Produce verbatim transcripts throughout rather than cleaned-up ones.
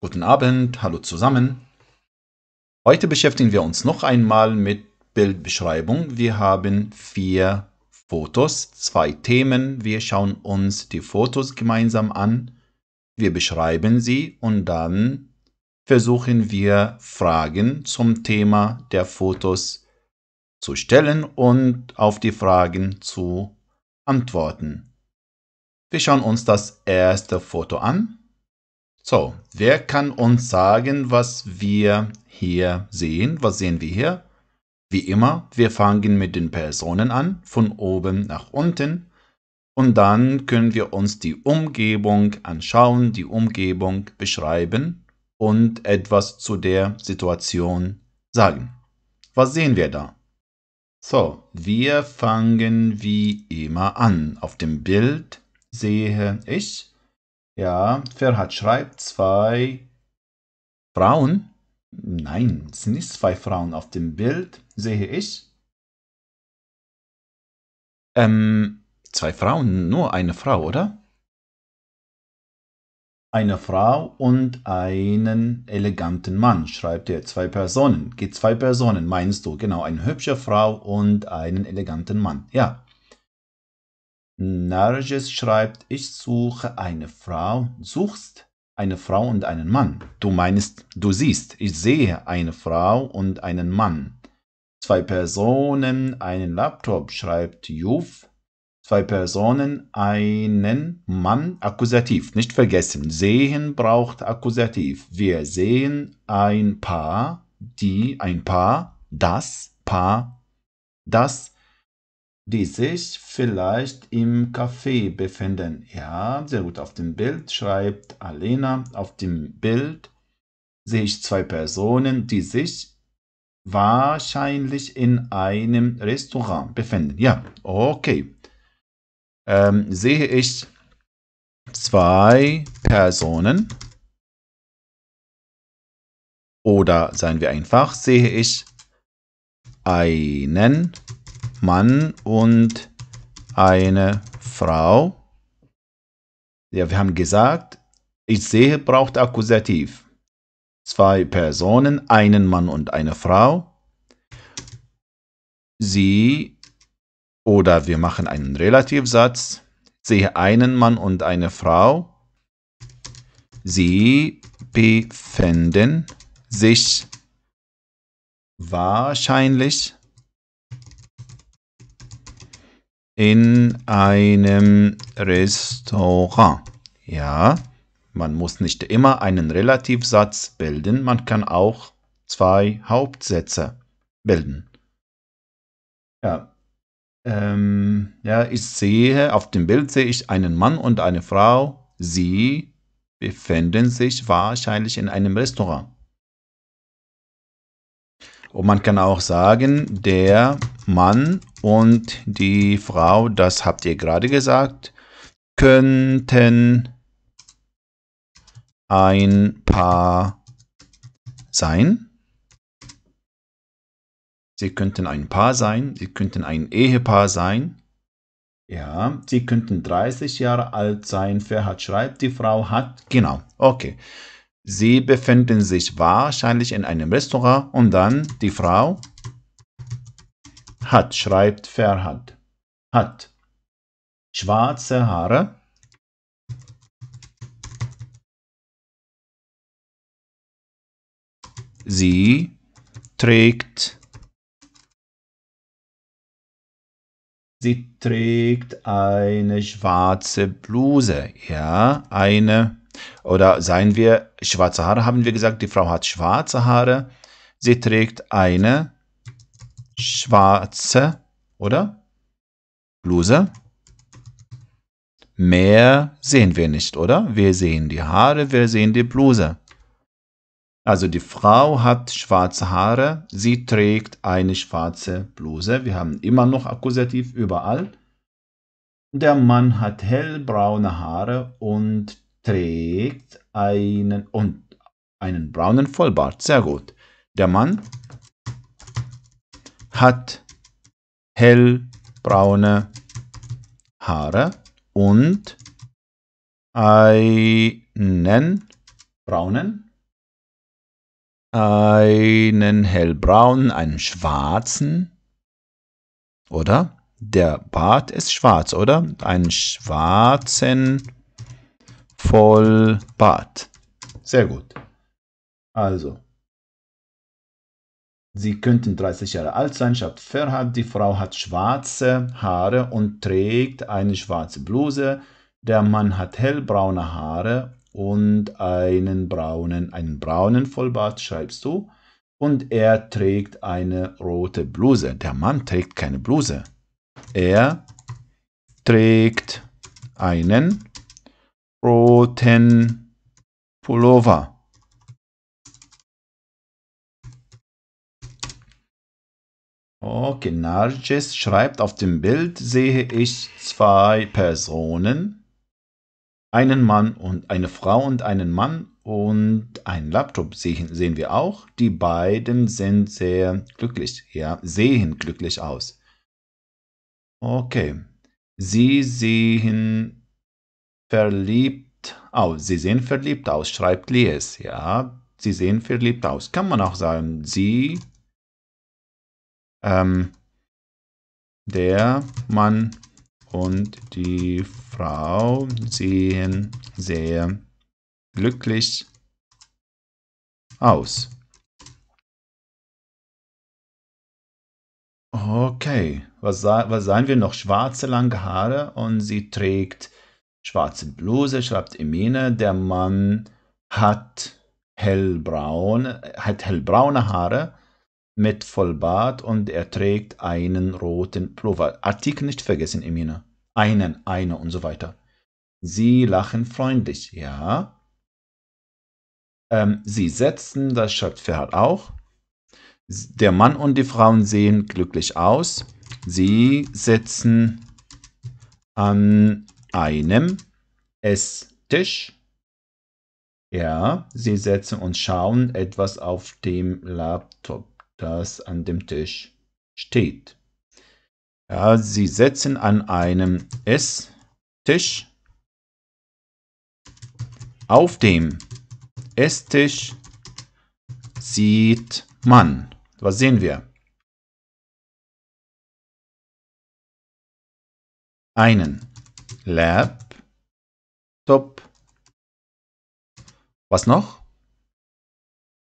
Guten Abend, hallo zusammen. Heute beschäftigen wir uns noch einmal mit Bildbeschreibung. Wir haben vier Fotos, zwei Themen. Wir schauen uns die Fotos gemeinsam an. Wir beschreiben sie und dann versuchen wir Fragen zum Thema der Fotos zu stellen und auf die Fragen zu antworten. Wir schauen uns das erste Foto an. So, wer kann uns sagen, was wir hier sehen? Was sehen wir hier? Wie immer, wir fangen mit den Personen an, von oben nach unten. Und dann können wir uns die Umgebung anschauen, die Umgebung beschreiben und etwas zu der Situation sagen. Was sehen wir da? So, wir fangen wie immer an. Auf dem Bild sehe ich... Ja, Ferhat schreibt zwei Frauen. Nein, es sind nicht zwei Frauen auf dem Bild, sehe ich. Ähm, zwei Frauen, nur eine Frau, oder? Eine Frau und einen eleganten Mann, schreibt er. Zwei Personen, geht zwei Personen, meinst du? Genau, eine hübsche Frau und einen eleganten Mann, ja. Narges schreibt, ich suche eine Frau, suchst eine Frau und einen Mann. Du meinst, du siehst, ich sehe eine Frau und einen Mann. Zwei Personen, einen Laptop, schreibt Juf. Zwei Personen, einen Mann, Akkusativ. Nicht vergessen, sehen braucht Akkusativ. Wir sehen ein Paar, die, ein Paar, das Paar, das die sich vielleicht im Café befinden. Ja, sehr gut. Auf dem Bild schreibt Alena. Auf dem Bild sehe ich zwei Personen, die sich wahrscheinlich in einem Restaurant befinden. Ja, okay. Ähm, sehe ich zwei Personen. Oder seien wir einfach, sehe ich einen Mann und eine Frau. Ja, wir haben gesagt, ich sehe braucht Akkusativ. Zwei Personen, einen Mann und eine Frau. Sie, oder wir machen einen Relativsatz. Sehe einen Mann und eine Frau. Sie befinden sich wahrscheinlich in einem Restaurant. Ja, man muss nicht immer einen Relativsatz bilden, man kann auch zwei Hauptsätze bilden. Ja, ähm, ja, ich sehe, auf dem Bild sehe ich einen Mann und eine Frau. Sie befinden sich wahrscheinlich in einem Restaurant. Und man kann auch sagen, der Mann und die Frau, das habt ihr gerade gesagt, könnten ein Paar sein. Sie könnten ein Paar sein, sie könnten ein Ehepaar sein. Ja, sie könnten dreißig Jahre alt sein. Ferhat schreibt, die Frau hat, genau, okay. Sie befinden sich wahrscheinlich in einem Restaurant und dann die Frau hat, schreibt Ferhat, hat schwarze Haare, sie trägt, sie trägt eine schwarze Bluse, ja, eine. Oder seien wir, schwarze Haare haben wir gesagt, die Frau hat schwarze Haare. Sie trägt eine schwarze, oder? Bluse. Mehr sehen wir nicht, oder? Wir sehen die Haare, wir sehen die Bluse. Also die Frau hat schwarze Haare, sie trägt eine schwarze Bluse. Wir haben immer noch Akkusativ überall. Der Mann hat hellbraune Haare und trägt einen und einen braunen Vollbart. Sehr gut. Der Mann hat hellbraune Haare und einen braunen, einen hellbraunen, einen schwarzen, oder? Der Bart ist schwarz, oder? Einen schwarzen Vollbart. Sehr gut. Also, sie könnten dreißig Jahre alt sein, schreibt Ferhat. Die Frau hat schwarze Haare und trägt eine schwarze Bluse. Der Mann hat hellbraune Haare und einen braunen, einen braunen Vollbart, schreibst du. Und er trägt eine rote Bluse. Der Mann trägt keine Bluse. Er trägt einen roten Pullover. Okay, Narges schreibt, auf dem Bild sehe ich zwei Personen, einen Mann und eine Frau und einen Mann und einen Laptop sehen, sehen wir auch. Die beiden sind sehr glücklich, ja, sehen glücklich aus. Okay, sie sehen verliebt aus, sie sehen verliebt aus, schreibt Lies, ja, sie sehen verliebt aus. Kann man auch sagen, sie, ähm, der Mann und die Frau sehen sehr glücklich aus. Okay, was, was sagen wir noch? Schwarze, lange Haare und sie trägt schwarze Bluse, schreibt Emine. Der Mann hat hellbraune, hat hellbraune Haare mit Vollbart und er trägt einen roten Pullover. Artikel nicht vergessen, Emine. Einen, eine und so weiter. Sie lachen freundlich, ja. Ähm, sie setzen, das schreibt Ferhat auch. Der Mann und die Frauen sehen glücklich aus. Sie sitzen an einem Esstisch. Ja, sie sitzen und schauen etwas auf dem Laptop, das an dem Tisch steht. Ja, sie sitzen an einem Esstisch. Auf dem Esstisch sieht man. Was sehen wir? Einen Laptop. Was noch?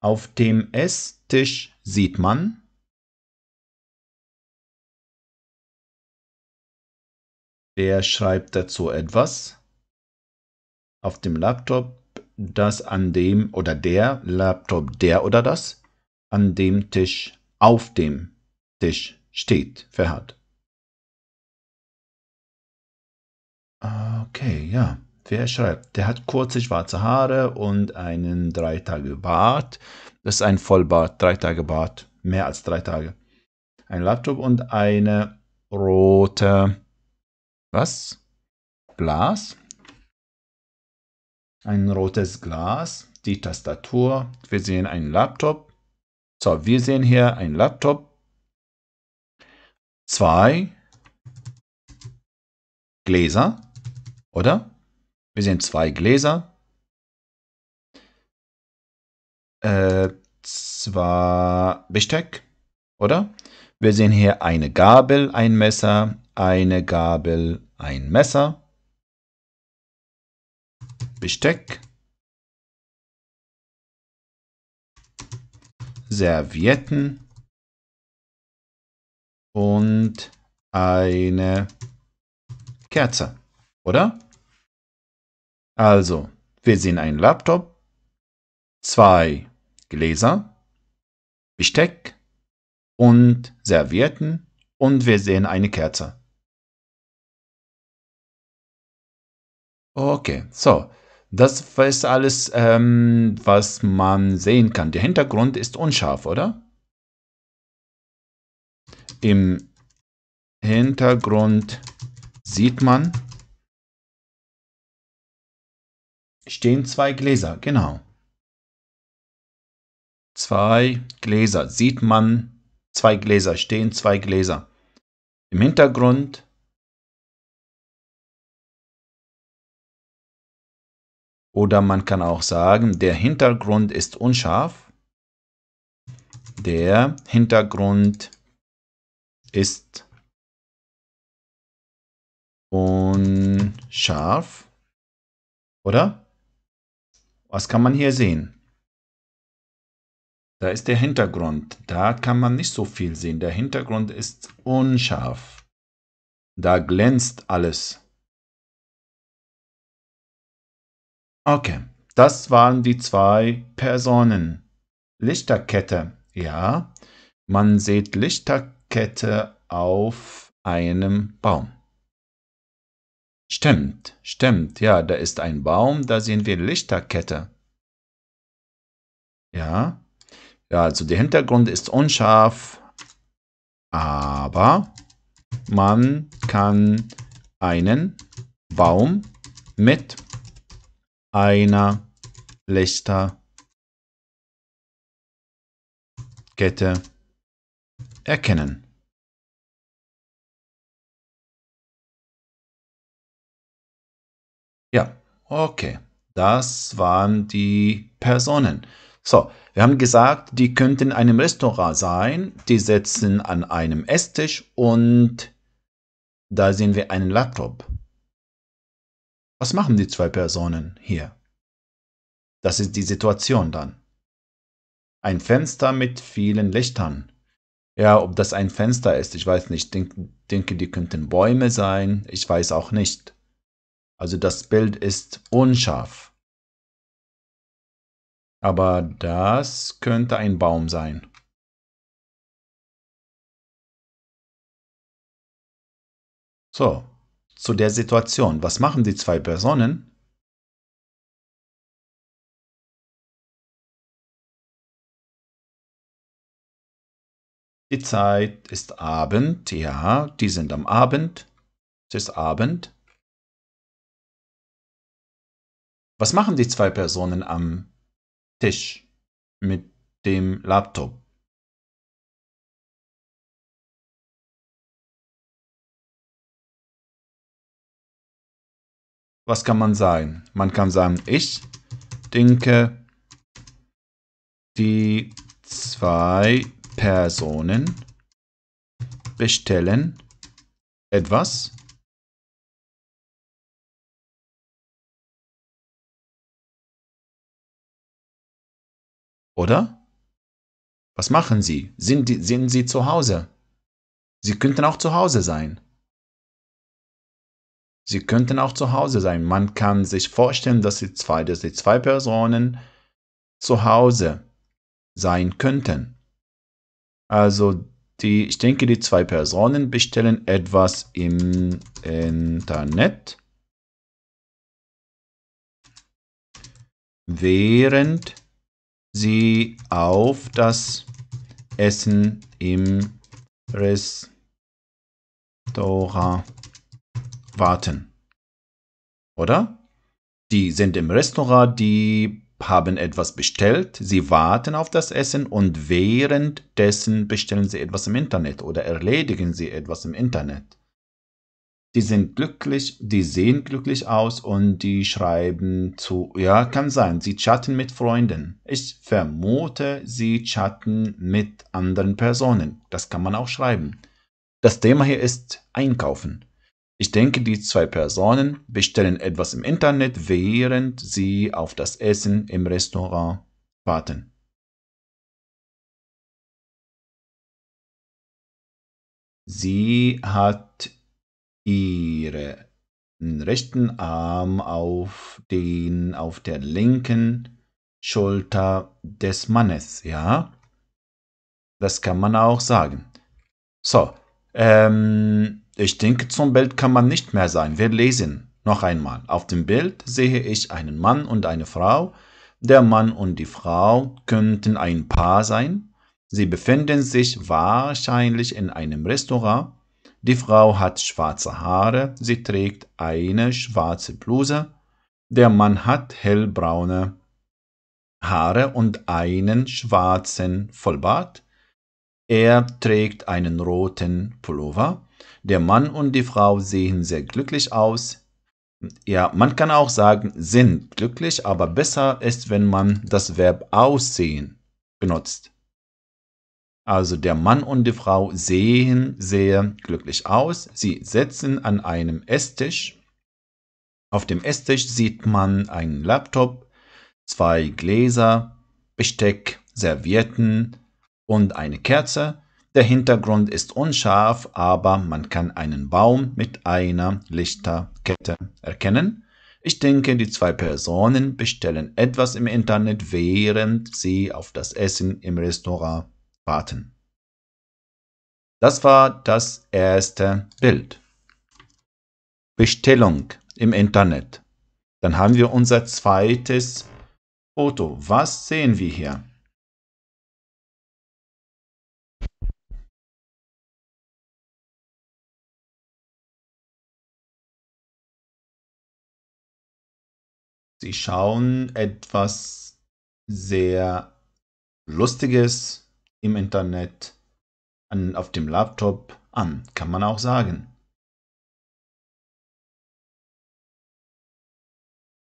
Auf dem Esstisch sieht man . Wer schreibt dazu etwas? Auf dem Laptop, das an dem oder der Laptop, der oder das an dem Tisch, auf dem Tisch steht, Ferhat. Okay, ja. Wer schreibt? Der hat kurze schwarze Haare und einen drei Tage Bart. Das ist ein Vollbart, drei Tage Bart, mehr als drei Tage. Ein Laptop und eine rote, was? Glas. Ein rotes Glas, die Tastatur. Wir sehen einen Laptop. So, wir sehen hier einen Laptop. Zwei Gläser, oder? Wir sehen zwei Gläser. Äh, zwei Besteck, oder? Wir sehen hier eine Gabel, ein Messer, eine Gabel, ein Messer. Besteck. Servietten und eine Kerze, oder? Also, wir sehen einen Laptop, zwei Gläser, Besteck und Servietten und wir sehen eine Kerze. Okay, so. Das ist alles, ähm, was man sehen kann. Der Hintergrund ist unscharf, oder? Im Hintergrund sieht man, stehen zwei Gläser, genau. Zwei Gläser, sieht man, zwei Gläser, stehen zwei Gläser. Im Hintergrund Oder man kann auch sagen, der Hintergrund ist unscharf. Der Hintergrund ist unscharf. Oder? Was kann man hier sehen? Da ist der Hintergrund. Da kann man nicht so viel sehen. Der Hintergrund ist unscharf. Da glänzt alles. Okay, das waren die zwei Personen. Lichterkette. Ja, man sieht Lichterkette auf einem Baum. Stimmt, stimmt. Ja, da ist ein Baum, da sehen wir Lichterkette. Ja, ja, also der Hintergrund ist unscharf, aber man kann einen Baum mit einer Lichterkette erkennen. Ja, okay. Das waren die Personen. So, wir haben gesagt, die könnten in einem Restaurant sein. Die sitzen an einem Esstisch und da sehen wir einen Laptop. Was machen die zwei Personen hier? Das ist die Situation dann. Ein Fenster mit vielen Lichtern. Ja, ob das ein Fenster ist, ich weiß nicht. Ich denke, denke, die könnten Bäume sein. Ich weiß auch nicht. Also das Bild ist unscharf. Aber das könnte ein Baum sein. So, zu der Situation. Was machen die zwei Personen? Die Zeit ist Abend. Ja, die sind am Abend. Es ist Abend. Was machen die zwei Personen am Tisch mit dem Laptop? Was kann man sagen? Man kann sagen, ich denke, die zwei Personen bestellen etwas. Oder? Was machen sie? Sind, die, sind sie zu Hause? Sie könnten auch zu Hause sein. Sie könnten auch zu Hause sein. Man kann sich vorstellen, dass die zwei, dass die zwei Personen zu Hause sein könnten. Also, die, ich denke, die zwei Personen bestellen etwas im Internet, während sie auf das Essen im Restaurant warten. Oder? Die sind im Restaurant, die haben etwas bestellt, sie warten auf das Essen und währenddessen bestellen sie etwas im Internet oder erledigen sie etwas im Internet. Die sind glücklich, die sehen glücklich aus und die schreiben zu, ja, kann sein, sie chatten mit Freunden. Ich vermute, sie chatten mit anderen Personen. Das kann man auch schreiben. Das Thema hier ist Einkaufen. Ich denke, die zwei Personen bestellen etwas im Internet, während sie auf das Essen im Restaurant warten. Sie hat ihren rechten Arm auf, den, auf der linken Schulter des Mannes, ja? Das kann man auch sagen. So, ähm, ich denke, zum Bild kann man nicht mehr sein. Wir lesen noch einmal. Auf dem Bild sehe ich einen Mann und eine Frau. Der Mann und die Frau könnten ein Paar sein. Sie befinden sich wahrscheinlich in einem Restaurant. Die Frau hat schwarze Haare, sie trägt eine schwarze Bluse. Der Mann hat hellbraune Haare und einen schwarzen Vollbart. Er trägt einen roten Pullover. Der Mann und die Frau sehen sehr glücklich aus. Ja, man kann auch sagen, sind glücklich, aber besser ist, wenn man das Verb aussehen benutzt. Also der Mann und die Frau sehen sehr glücklich aus. Sie sitzen an einem Esstisch. Auf dem Esstisch sieht man einen Laptop, zwei Gläser, Besteck, Servietten und eine Kerze. Der Hintergrund ist unscharf, aber man kann einen Baum mit einer Lichterkette erkennen. Ich denke, die zwei Personen bestellen etwas im Internet, während sie auf das Essen im Restaurant warten. Das war das erste Bild. Bestellung im Internet. Dann haben wir unser zweites Foto. Was sehen wir hier? Sie schauen etwas sehr Lustiges im Internet an, auf dem Laptop an, kann man auch sagen.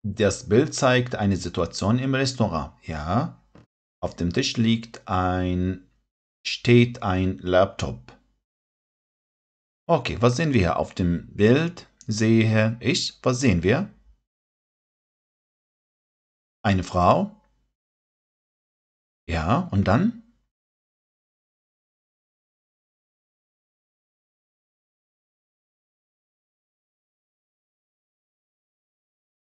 Das Bild zeigt eine Situation im Restaurant. Ja, auf dem Tisch liegt ein, steht ein Laptop. Okay, was sehen wir hier? Auf dem Bild sehe ich, was sehen wir? Eine Frau. Ja, und dann?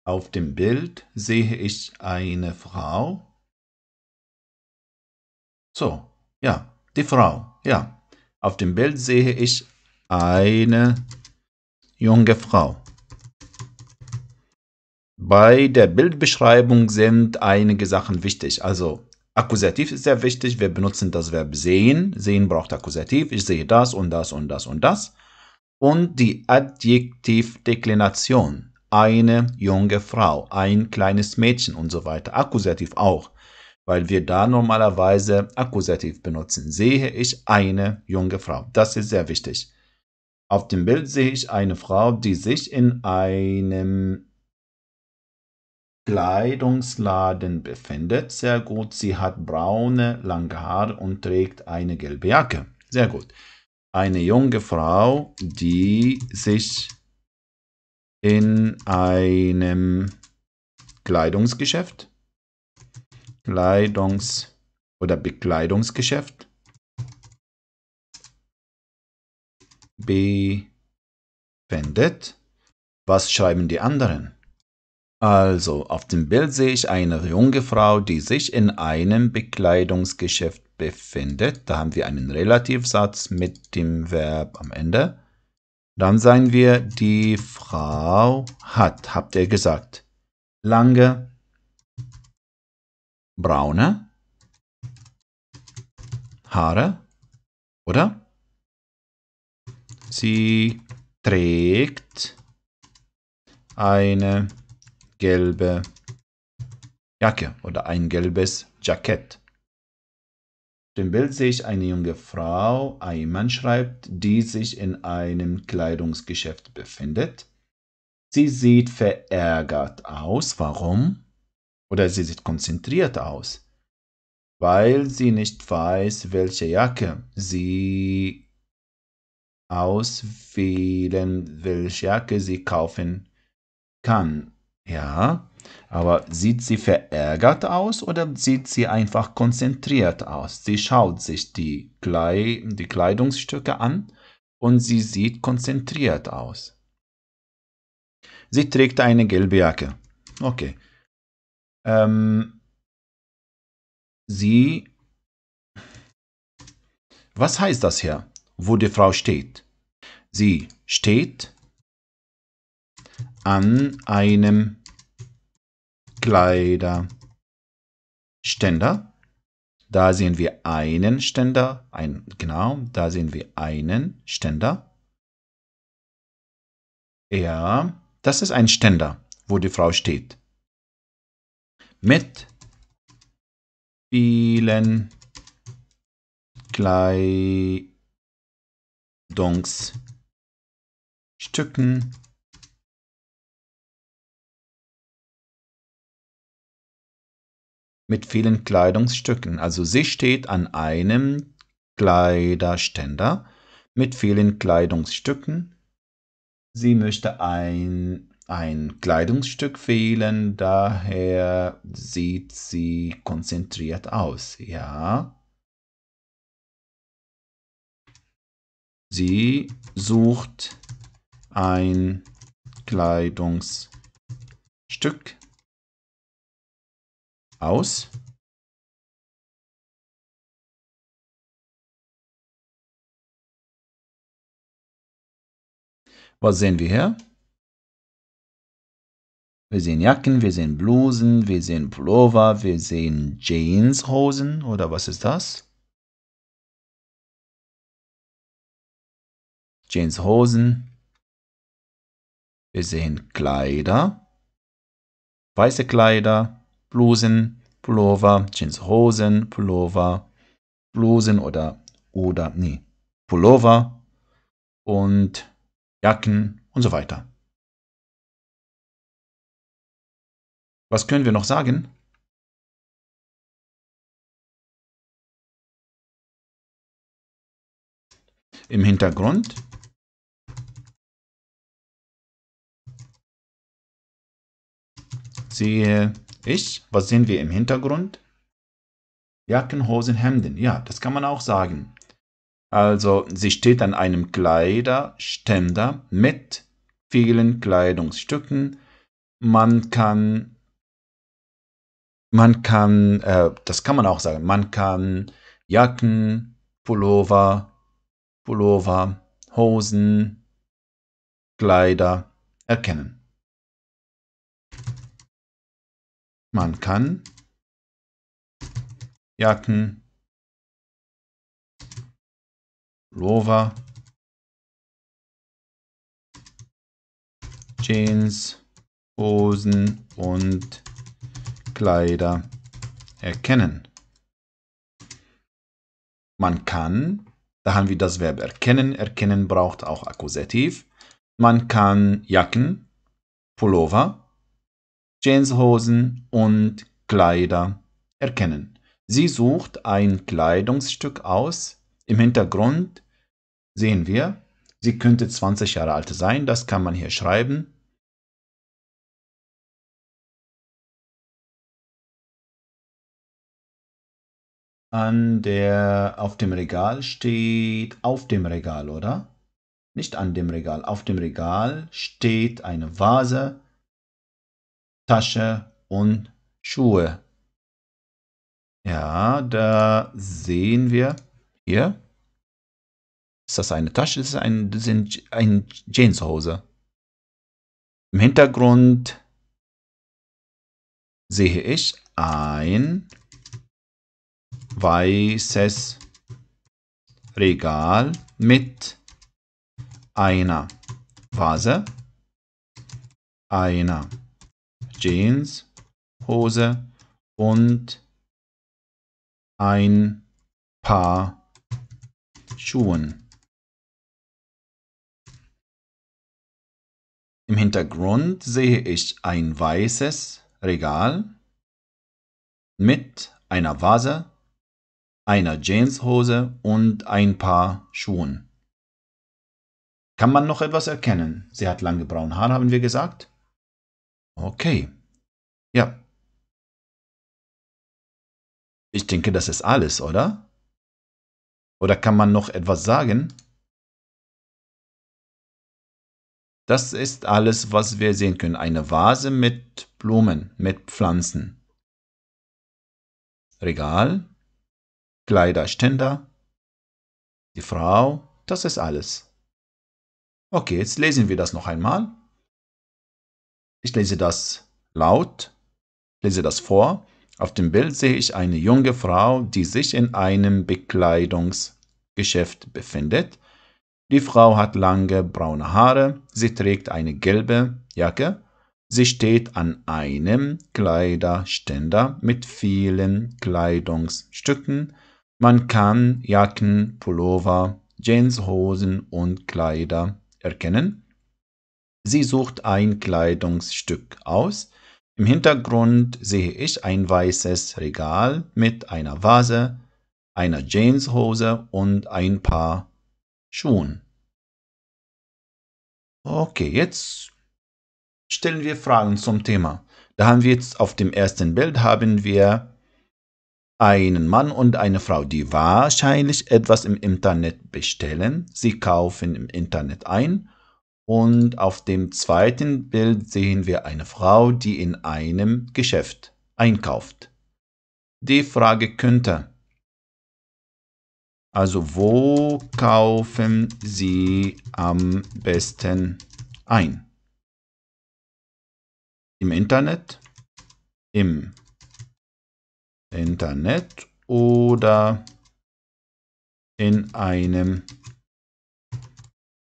Auf dem Bild sehe ich eine Frau. So, ja, die Frau, ja. Auf dem Bild sehe ich eine junge Frau. Bei der Bildbeschreibung sind einige Sachen wichtig. Also Akkusativ ist sehr wichtig. Wir benutzen das Verb sehen. Sehen braucht Akkusativ. Ich sehe das und das und das und das. Und die Adjektivdeklination. Eine junge Frau, ein kleines Mädchen und so weiter. Akkusativ auch, weil wir da normalerweise Akkusativ benutzen. Sehe ich eine junge Frau. Das ist sehr wichtig. Auf dem Bild sehe ich eine Frau, die sich in einem Kleidungsladen befindet. Sehr gut. Sie hat braune, lange Haare und trägt eine gelbe Jacke. Sehr gut. Eine junge Frau, die sich in einem Kleidungsgeschäft, Kleidungs- oder Bekleidungsgeschäft befindet. Was schreiben die anderen? Also, auf dem Bild sehe ich eine junge Frau, die sich in einem Bekleidungsgeschäft befindet. Da haben wir einen Relativsatz mit dem Verb am Ende. Dann sagen wir, die Frau hat, habt ihr gesagt, lange, braune Haare, oder? Sie trägt eine gelbe Jacke oder ein gelbes Jackett. Auf dem Bild sehe ich eine junge Frau, Ayman schreibt, die sich in einem Kleidungsgeschäft befindet. Sie sieht verärgert aus. Warum? Oder sie sieht konzentriert aus, weil sie nicht weiß, welche Jacke sie auswählen, welche Jacke sie kaufen kann. Ja, aber sieht sie verärgert aus oder sieht sie einfach konzentriert aus? Sie schaut sich die, Klei die Kleidungsstücke an und sie sieht konzentriert aus. Sie trägt eine gelbe Jacke. Okay. Ähm, sie... Was heißt das hier, wo die Frau steht? Sie steht an einem Kleiderständer. Da sehen wir einen Ständer. Ein, genau, da sehen wir einen Ständer. Ja, das ist ein Ständer, wo die Frau steht. Mit vielen Kleidungsstücken mit vielen Kleidungsstücken. Also sie steht an einem Kleiderständer mit vielen Kleidungsstücken. Sie möchte ein, ein Kleidungsstück wählen, daher sieht sie konzentriert aus. Ja. Sie sucht ein Kleidungsstück aus. Was sehen wir hier? Wir sehen Jacken, wir sehen Blusen, wir sehen Pullover, wir sehen Jeanshosen oder was ist das? Jeanshosen. Wir sehen Kleider, weiße Kleider, Blusen, Pullover, Jeanshosen, Pullover, Blusen oder, oder, nee, Pullover und Jacken und so weiter. Was können wir noch sagen? Im Hintergrund sehe ich, was sehen wir im Hintergrund? Jacken, Hosen, Hemden. Ja, das kann man auch sagen. Also, sie steht an einem Kleiderständer mit vielen Kleidungsstücken. Man kann, man kann, äh, das kann man auch sagen, man kann Jacken, Pullover, Pullover, Hosen, Kleider erkennen. Man kann Jacken, Pullover, Jeans, Hosen und Kleider erkennen. Man kann, da haben wir das Verb erkennen. Erkennen braucht auch Akkusativ. Man kann Jacken, Pullover, Jeanshosen und Kleider erkennen. Sie sucht ein Kleidungsstück aus. Im Hintergrund sehen wir, sie könnte zwanzig Jahre alt sein, das kann man hier schreiben. An der, auf dem Regal steht, auf dem Regal, oder? Nicht an dem Regal, auf dem Regal steht eine Vase, Tasche und Schuhe. Ja, da sehen wir hier. Ist das eine Tasche? Das ist ein, das ist ein Jeanshose. Im Hintergrund sehe ich ein weißes Regal mit einer Vase, einer Jeanshose und ein paar Schuhen. Im Hintergrund sehe ich ein weißes Regal mit einer Vase, einer Jeanshose und ein paar Schuhen. Kann man noch etwas erkennen? Sie hat lange braune Haare, haben wir gesagt. Okay. Ja. Ich denke, das ist alles, oder? Oder kann man noch etwas sagen? Das ist alles, was wir sehen können. Eine Vase mit Blumen, mit Pflanzen. Regal, Kleiderständer, die Frau, das ist alles. Okay, jetzt lesen wir das noch einmal. Ich lese das laut, lese das vor. Auf dem Bild sehe ich eine junge Frau, die sich in einem Bekleidungsgeschäft befindet. Die Frau hat lange braune Haare, sie trägt eine gelbe Jacke. Sie steht an einem Kleiderständer mit vielen Kleidungsstücken. Man kann Jacken, Pullover, Jeanshosen und Kleider erkennen. Sie sucht ein Kleidungsstück aus. Im Hintergrund sehe ich ein weißes Regal mit einer Vase, einer Jeanshose und ein paar Schuhen. Okay, jetzt stellen wir Fragen zum Thema. Da haben wir jetzt auf dem ersten Bild haben wir einen Mann und eine Frau, die wahrscheinlich etwas im Internet bestellen. Sie kaufen im Internet ein. Und auf dem zweiten Bild sehen wir eine Frau, die in einem Geschäft einkauft. Die Frage könnte, also wo kaufen Sie am besten ein? Im Internet? Im Internet oder in einem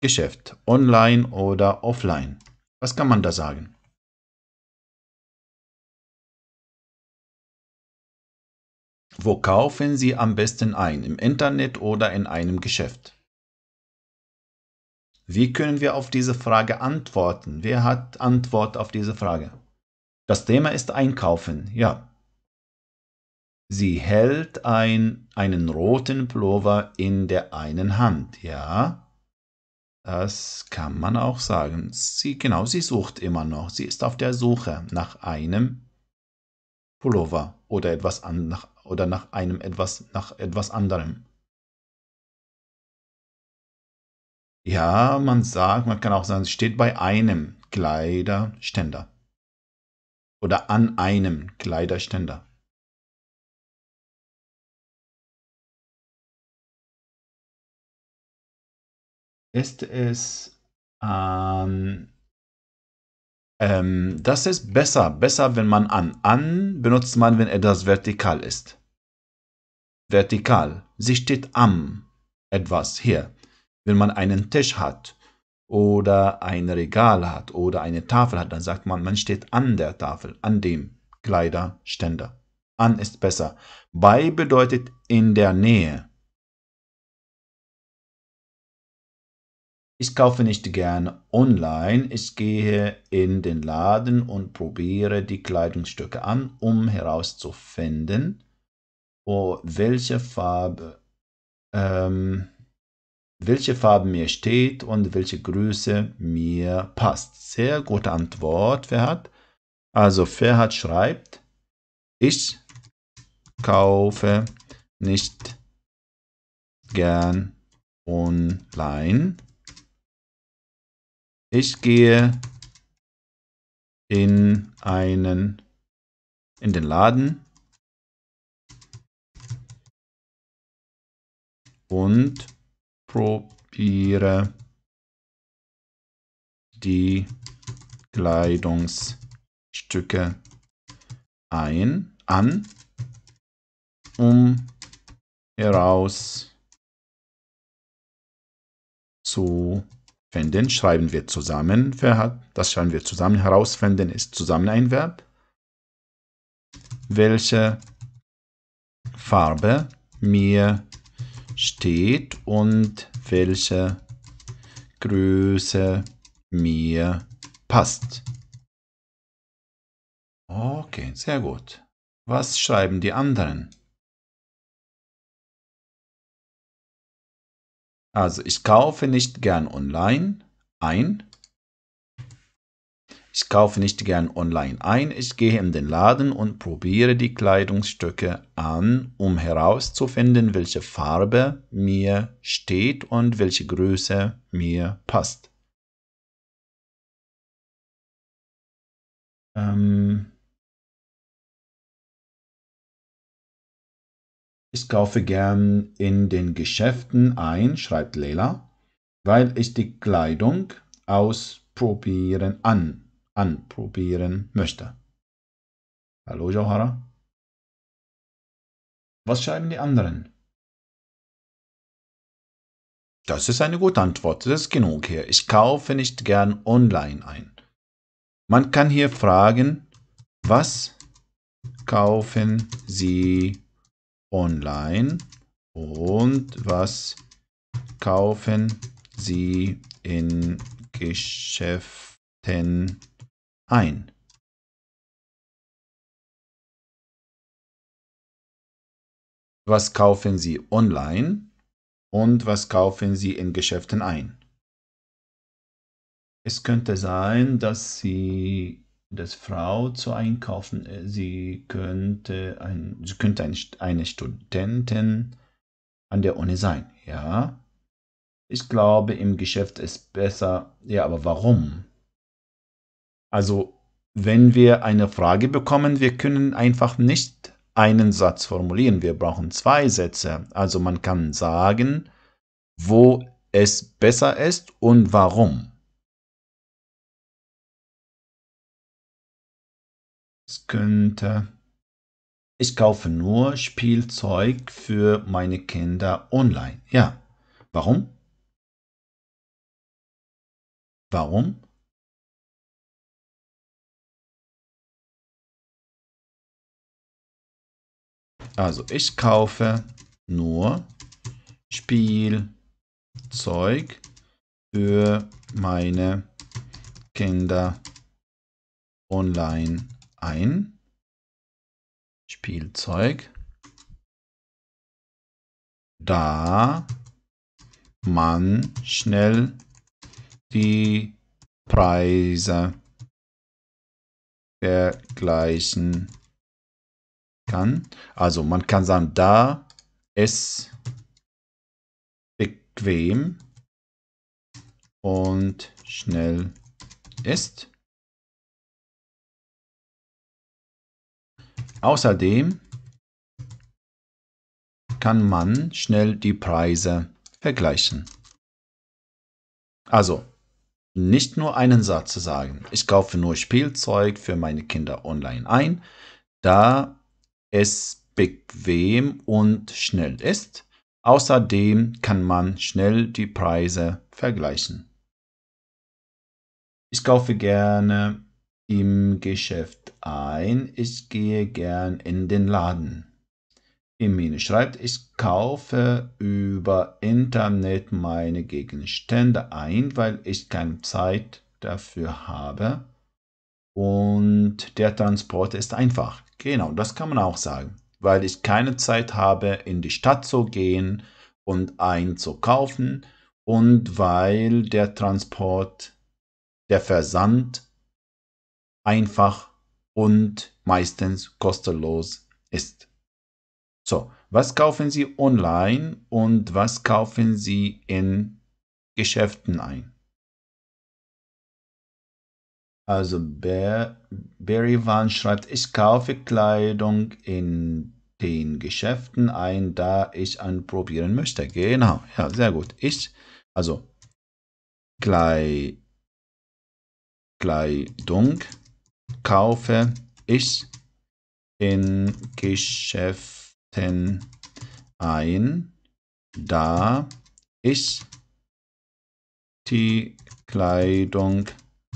Geschäft, online oder offline. Was kann man da sagen? Wo kaufen Sie am besten ein? Im Internet oder in einem Geschäft? Wie können wir auf diese Frage antworten? Wer hat Antwort auf diese Frage? Das Thema ist Einkaufen, ja. Sie hält ein, einen roten Pullover in der einen Hand, ja. Das kann man auch sagen. Sie, genau, sie sucht immer noch. Sie ist auf der Suche nach einem Pullover oder etwas an, nach, oder nach einem etwas nach etwas anderem. Ja, man sagt, man kann auch sagen, es steht bei einem Kleiderständer oder an einem Kleiderständer. Ist es, ähm, ähm, das ist besser, besser, wenn man an. An benutzt man, wenn etwas vertikal ist. Vertikal. Sie steht am etwas hier. Wenn man einen Tisch hat oder ein Regal hat oder eine Tafel hat, dann sagt man, man steht an der Tafel, an dem Kleiderständer. An ist besser. Bei bedeutet in der Nähe. Ich kaufe nicht gerne online, ich gehe in den Laden und probiere die Kleidungsstücke an, um herauszufinden, oh, welche Farbe, ähm, welche Farbe mir steht und welche Größe mir passt. Sehr gute Antwort, Ferhat. Also Ferhat schreibt, ich kaufe nicht gern online. Ich gehe in einen, in den Laden und probiere die Kleidungsstücke ein, an, um herauszufinden. Finden schreiben wir zusammen. Das schreiben wir zusammen. Herausfinden ist zusammen ein Verb. Welche Farbe mir steht und welche Größe mir passt. Okay, sehr gut. Was schreiben die anderen? Also, ich kaufe nicht gern online ein. Ich kaufe nicht gern online ein. Ich gehe in den Laden und probiere die Kleidungsstücke an, um herauszufinden, welche Farbe mir steht und welche Größe mir passt. Ähm Ich kaufe gern in den Geschäften ein, schreibt Leila, weil ich die Kleidung ausprobieren an, anprobieren möchte. Hallo Johara. Was schreiben die anderen? Das ist eine gute Antwort, das ist genug hier. Ich kaufe nicht gern online ein. Man kann hier fragen, was kaufen Sie online und was kaufen Sie in Geschäften ein? Was kaufen Sie online und was kaufen Sie in Geschäften ein? Es könnte sein, dass sie, dass Frau zu einkaufen, sie könnte, ein, sie könnte ein, eine Studentin an der Uni sein. Ja, ich glaube, im Geschäft ist besser. Ja, aber warum? Also, wenn wir eine Frage bekommen, wir können einfach nicht einen Satz formulieren. Wir brauchen zwei Sätze. Also man kann sagen, wo es besser ist und warum. Könnte. Ich kaufe nur Spielzeug für meine Kinder online. Ja, warum? Warum? Also, ich kaufe nur Spielzeug für meine Kinder online ein. Spielzeug, da man schnell die Preise vergleichen kann. Also man kann sagen, da es bequem und schnell ist. Außerdem kann man schnell die Preise vergleichen. Also, nicht nur einen Satz zu sagen, ich kaufe nur Spielzeug für meine Kinder online ein, da es bequem und schnell ist. Außerdem kann man schnell die Preise vergleichen. Ich kaufe gerne im Geschäft ein. Ich gehe gern in den Laden. Emine schreibt, ich kaufe über Internet meine Gegenstände ein, weil ich keine Zeit dafür habe und der Transport ist einfach. Genau, das kann man auch sagen, weil ich keine Zeit habe, in die Stadt zu gehen und einzukaufen und weil der Transport, der Versand einfach und meistens kostenlos ist. So, was kaufen Sie online und was kaufen Sie in Geschäften ein? Also, Barry Van schreibt, ich kaufe Kleidung in den Geschäften ein, da ich anprobieren möchte. Genau, ja, sehr gut. Ich, also, Klei, Kleidung kaufe ich in Geschäften ein, da ich die Kleidung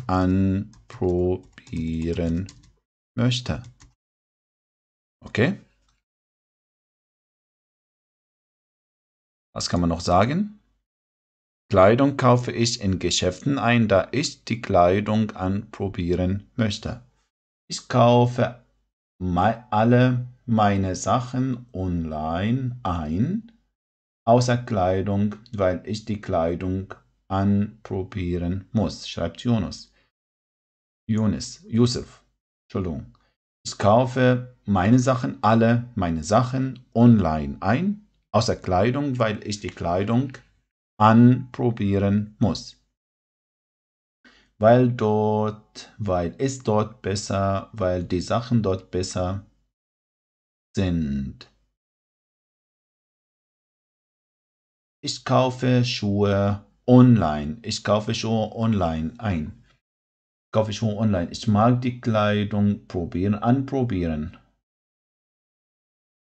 anprobieren möchte. Okay? Was kann man noch sagen? Kleidung kaufe ich in Geschäften ein, da ich die Kleidung anprobieren möchte. Ich kaufe alle meine Sachen online ein, außer Kleidung, weil ich die Kleidung anprobieren muss, schreibt Yunus. Yunus, Yusuf, Entschuldigung. Ich kaufe meine Sachen, alle meine Sachen online ein, außer Kleidung, weil ich die Kleidung anprobieren muss. Weil dort, weil es dort besser, weil die Sachen dort besser sind. Ich kaufe Schuhe online. Ich kaufe Schuhe online ein. Ich kaufe Schuhe online. Ich mag die Kleidung probieren, anprobieren.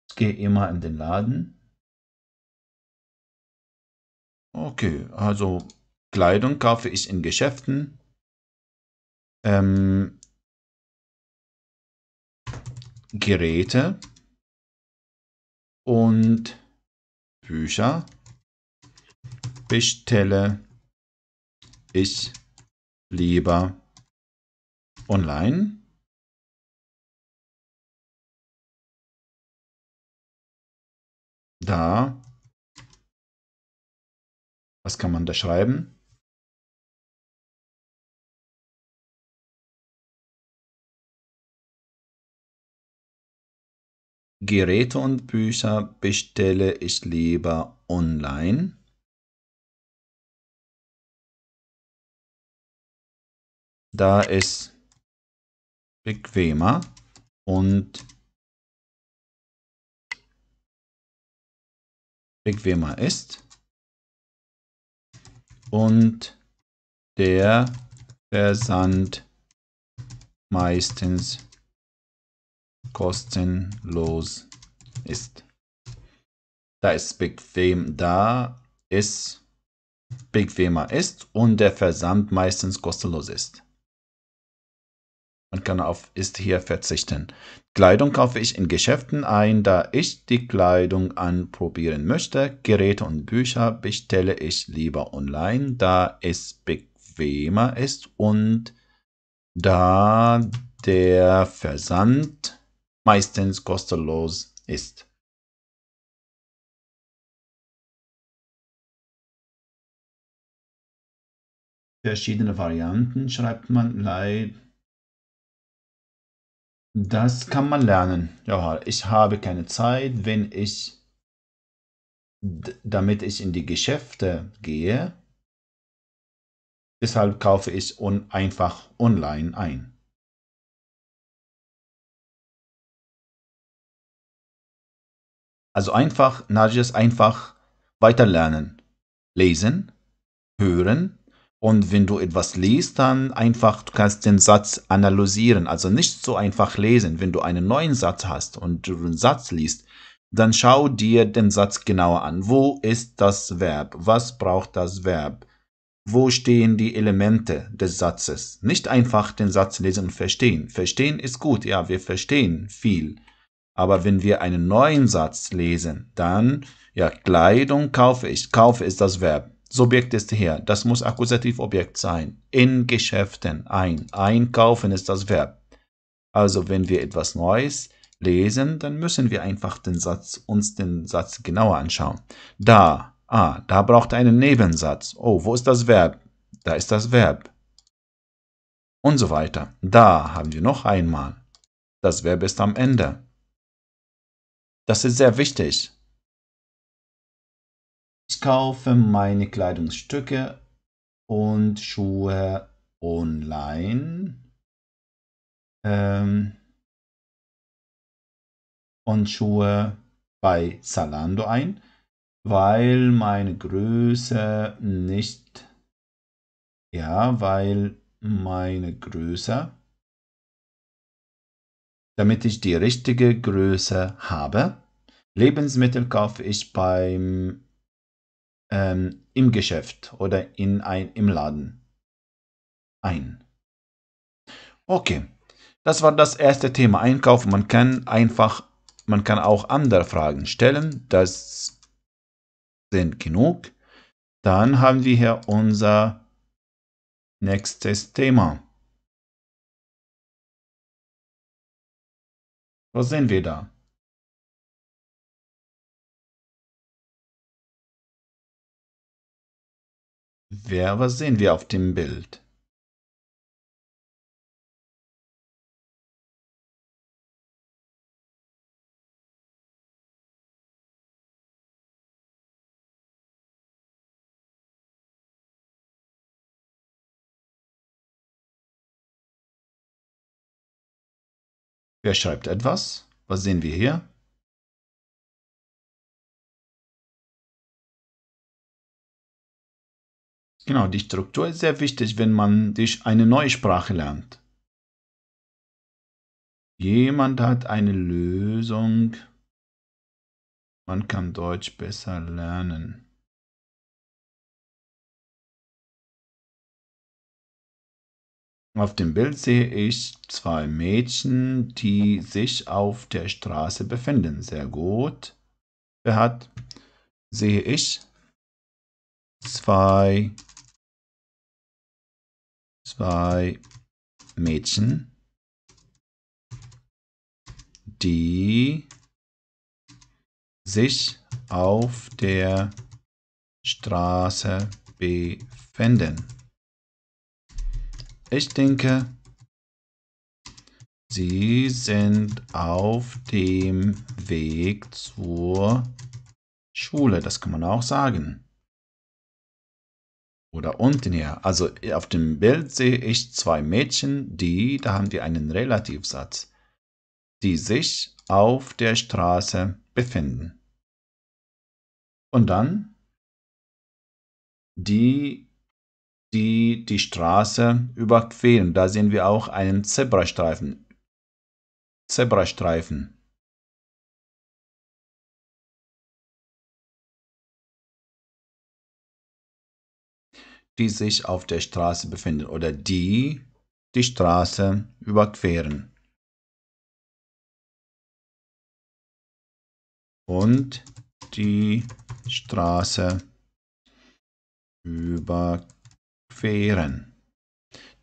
Ich gehe immer in den Laden. Okay, also Kleidung kaufe ich in Geschäften. Ähm, Geräte und Bücher bestelle ich lieber online. da. Was kann man da schreiben? Geräte und Bücher bestelle ich lieber online. Da ist bequemer und bequemer ist und der Versand meistens kostenlos ist. Da ist bequem, da ist bequemer ist und der Versand meistens kostenlos ist. Man kann auf ist hier verzichten. Kleidung kaufe ich in Geschäften ein, da ich die Kleidung anprobieren möchte. Geräte und Bücher bestelle ich lieber online, da es bequemer ist und da der Versand meistens kostenlos ist. Verschiedene Varianten schreibt man leider. Das kann man lernen. Ja, ich habe keine Zeit, wenn ich, damit ich in die Geschäfte gehe. Deshalb kaufe ich un, einfach online ein. Also einfach, Narges, einfach weiterlernen. Lesen, hören. Und wenn du etwas liest, dann einfach, du kannst den Satz analysieren. Also nicht so einfach lesen. Wenn du einen neuen Satz hast und du einen Satz liest, dann schau dir den Satz genauer an. Wo ist das Verb? Was braucht das Verb? Wo stehen die Elemente des Satzes? Nicht einfach den Satz lesen und verstehen. Verstehen ist gut. Ja, wir verstehen viel. Aber wenn wir einen neuen Satz lesen, dann, ja, Kleidung kaufe ich. Kaufe ist das Verb. Subjekt ist hier. Das muss Akkusativobjekt sein. In Geschäften ein. Einkaufen ist das Verb. Also wenn wir etwas Neues lesen, dann müssen wir einfach den Satz, uns den Satz genauer anschauen. Da. Ah, da braucht einen Nebensatz. Oh, wo ist das Verb? Da ist das Verb. Und so weiter. Da haben wir noch einmal. Das Verb ist am Ende. Das ist sehr wichtig. Ich kaufe meine Kleidungsstücke und Schuhe online ähm, und Schuhe bei Zalando ein, weil meine Größe nicht, ja, weil meine Größe, damit ich die richtige Größe habe. Lebensmittel kaufe ich beim Ähm, im Geschäft oder in ein, im Laden ein. Okay, das war das erste Thema Einkauf. Man kann einfach, man kann auch andere Fragen stellen. Das sind genug. Dann haben wir hier unser nächstes Thema. Was sehen wir da? Wer, was sehen wir auf dem Bild? Wer schreibt etwas? Was sehen wir hier? Genau, die Struktur ist sehr wichtig, wenn man eine neue Sprache lernt. Jemand hat eine Lösung. Man kann Deutsch besser lernen. Auf dem Bild sehe ich zwei Mädchen, die sich auf der Straße befinden. Sehr gut. Wer hat, sehe ich, zwei Zwei Mädchen, die sich auf der Straße befinden. Ich denke, sie sind auf dem Weg zur Schule. Das kann man auch sagen. Oder unten her. Also auf dem Bild sehe ich zwei Mädchen, die, da haben wir einen Relativsatz, die sich auf der Straße befinden. Und dann die die die Straße überqueren. Da sehen wir auch einen Zebrastreifen. Zebrastreifen. Die sich auf der Straße befinden oder die die Straße überqueren. Und die Straße überqueren.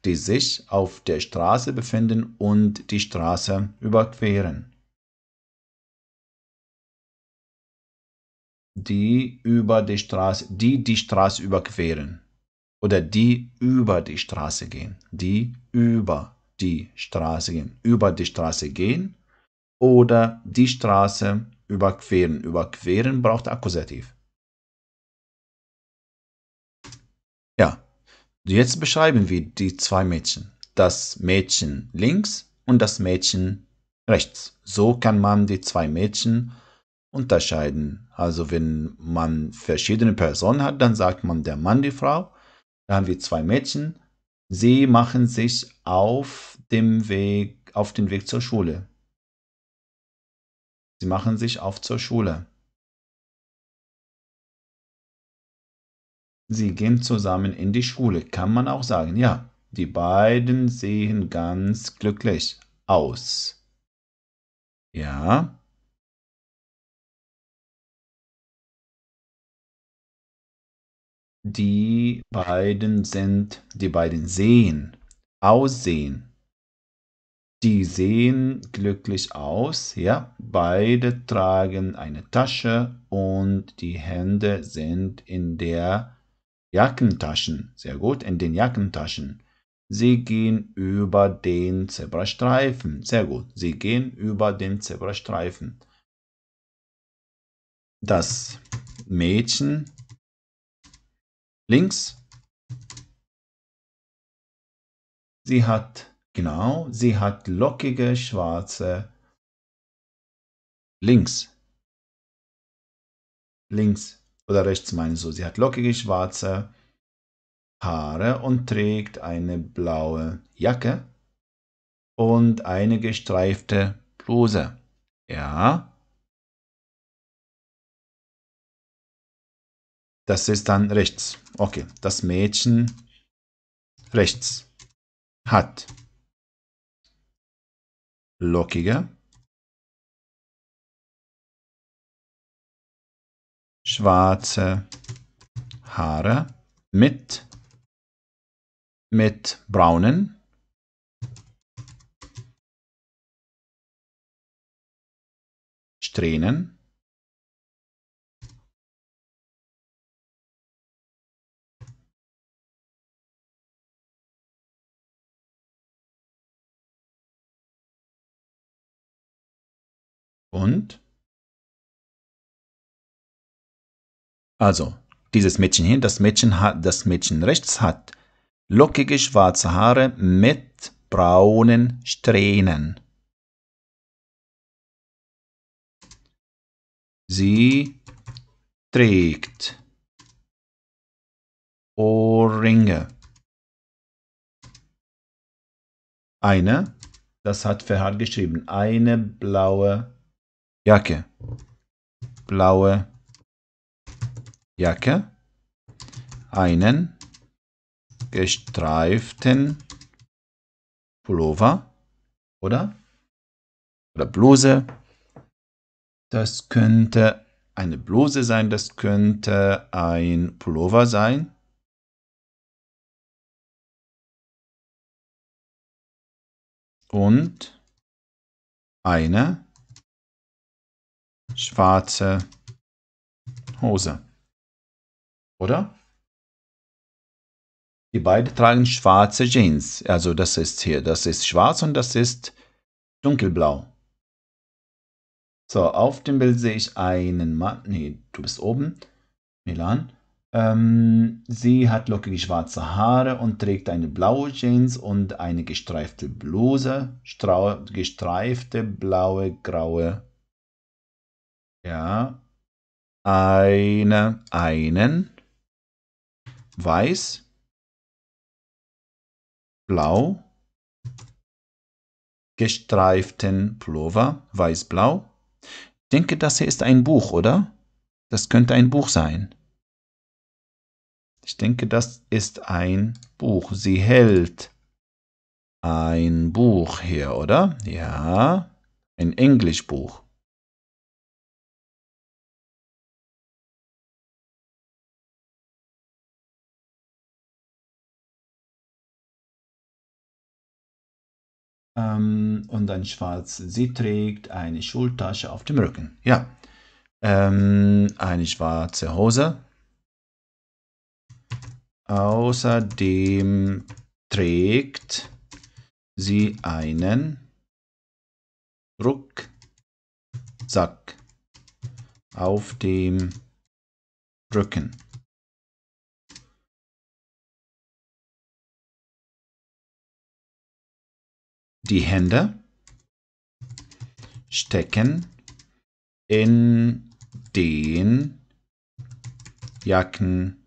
Die sich auf der Straße befinden und die Straße überqueren. Die über die Straße, die die Straße überqueren oder die über die Straße gehen, die über die Straße gehen, über die Straße gehen oder die Straße überqueren. Überqueren braucht Akkusativ. Ja. Jetzt beschreiben wir die zwei Mädchen. Das Mädchen links und das Mädchen rechts. So kann man die zwei Mädchen unterscheiden. Also wenn man verschiedene Personen hat, dann sagt man der Mann, die Frau. Da haben wir zwei Mädchen. Sie machen sich auf dem Weg, auf den Weg zur Schule. Sie machen sich auf zur Schule. Sie gehen zusammen in die Schule, kann man auch sagen. Ja, die beiden sehen ganz glücklich aus. Ja. Die beiden sind, die beiden sehen, aussehen. Die sehen glücklich aus, ja. Beide tragen eine Tasche und die Hände sind in der Jackentaschen, sehr gut, in den Jackentaschen. Sie gehen über den Zebrastreifen, sehr gut. Sie gehen über den Zebrastreifen. Das Mädchen links, sie hat, genau, sie hat lockige schwarze links, links. Oder rechts meine ich so. Sie hat lockige schwarze Haare und trägt eine blaue Jacke und eine gestreifte Bluse. Ja. Das ist dann rechts. Okay, das Mädchen rechts hat lockige schwarze Haare mit, mit braunen Strähnen und also, dieses Mädchen hier, das Mädchen hat, das Mädchen rechts hat lockige schwarze Haare mit braunen Strähnen. Sie trägt Ohrringe. Eine, das hat Ferhat geschrieben, eine blaue Jacke. Blaue Jacke, einen gestreiften Pullover oder, oder Bluse. Das könnte eine Bluse sein, das könnte ein Pullover sein. Und eine schwarze Hose. Oder? Die beiden tragen schwarze Jeans. Also das ist hier, das ist schwarz und das ist dunkelblau. So, auf dem Bild sehe ich einen Mann. Nee, du bist oben. Milan. Ähm, sie hat lockige schwarze Haare und trägt eine blaue Jeans und eine gestreifte Bluse. Strau gestreifte blaue, graue. Ja. Eine, einen. Weiß. Blau, gestreiften Pullover, weiß-blau. Ich denke, das hier ist ein Buch, oder? Das könnte ein Buch sein. Ich denke, das ist ein Buch. Sie hält ein Buch hier, oder? Ja, ein Englischbuch. Und dann schwarz. Sie trägt eine Schultasche auf dem Rücken. Ja. Ähm, eine schwarze Hose. Außerdem trägt sie einen Rucksack auf dem Rücken. Die Hände stecken in den Jackentaschen.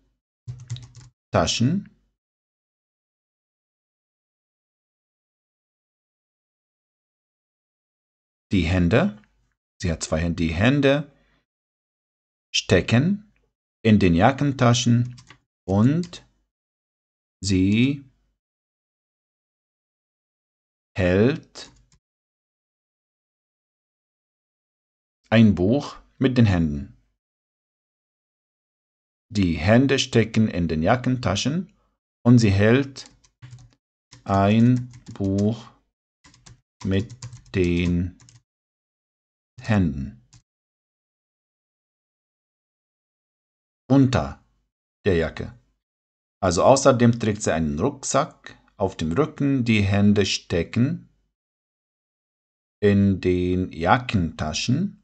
Die Hände, sie hat zwei Hände, die Hände stecken in den Jackentaschen und sie hält ein Buch mit den Händen. Die Hände stecken in den Jackentaschen und sie hält ein Buch mit den Händen. Unter der Jacke. Also außerdem trägt sie einen Rucksack auf dem Rücken, die Hände stecken in den Jackentaschen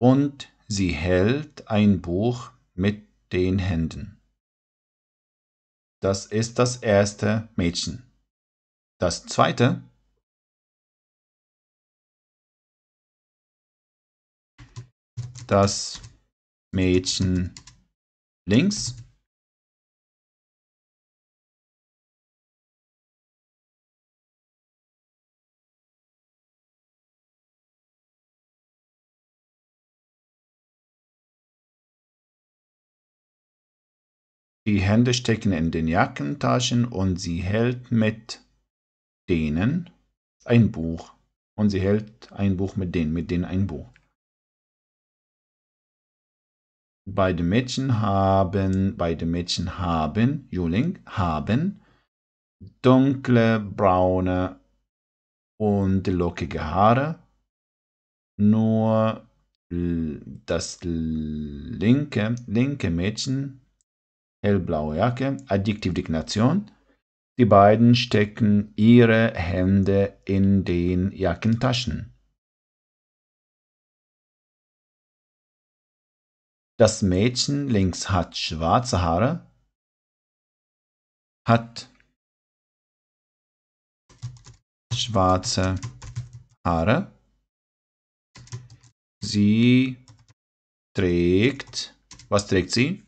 und sie hält ein Buch mit den Händen. Das ist das erste Mädchen. Das zweite das Mädchen links . Die Hände stecken in den Jackentaschen und sie hält mit denen ein Buch. Und sie hält ein Buch mit denen, mit denen ein Buch. Beide Mädchen haben, beide Mädchen haben, Juling, haben dunkle, braune und lockige Haare. Nur das linke, linke Mädchen hellblaue Jacke, Adjektivdeklination. Die beiden stecken ihre Hände in den Jackentaschen. Das Mädchen links hat schwarze Haare, hat schwarze Haare. Sie trägt, was trägt sie?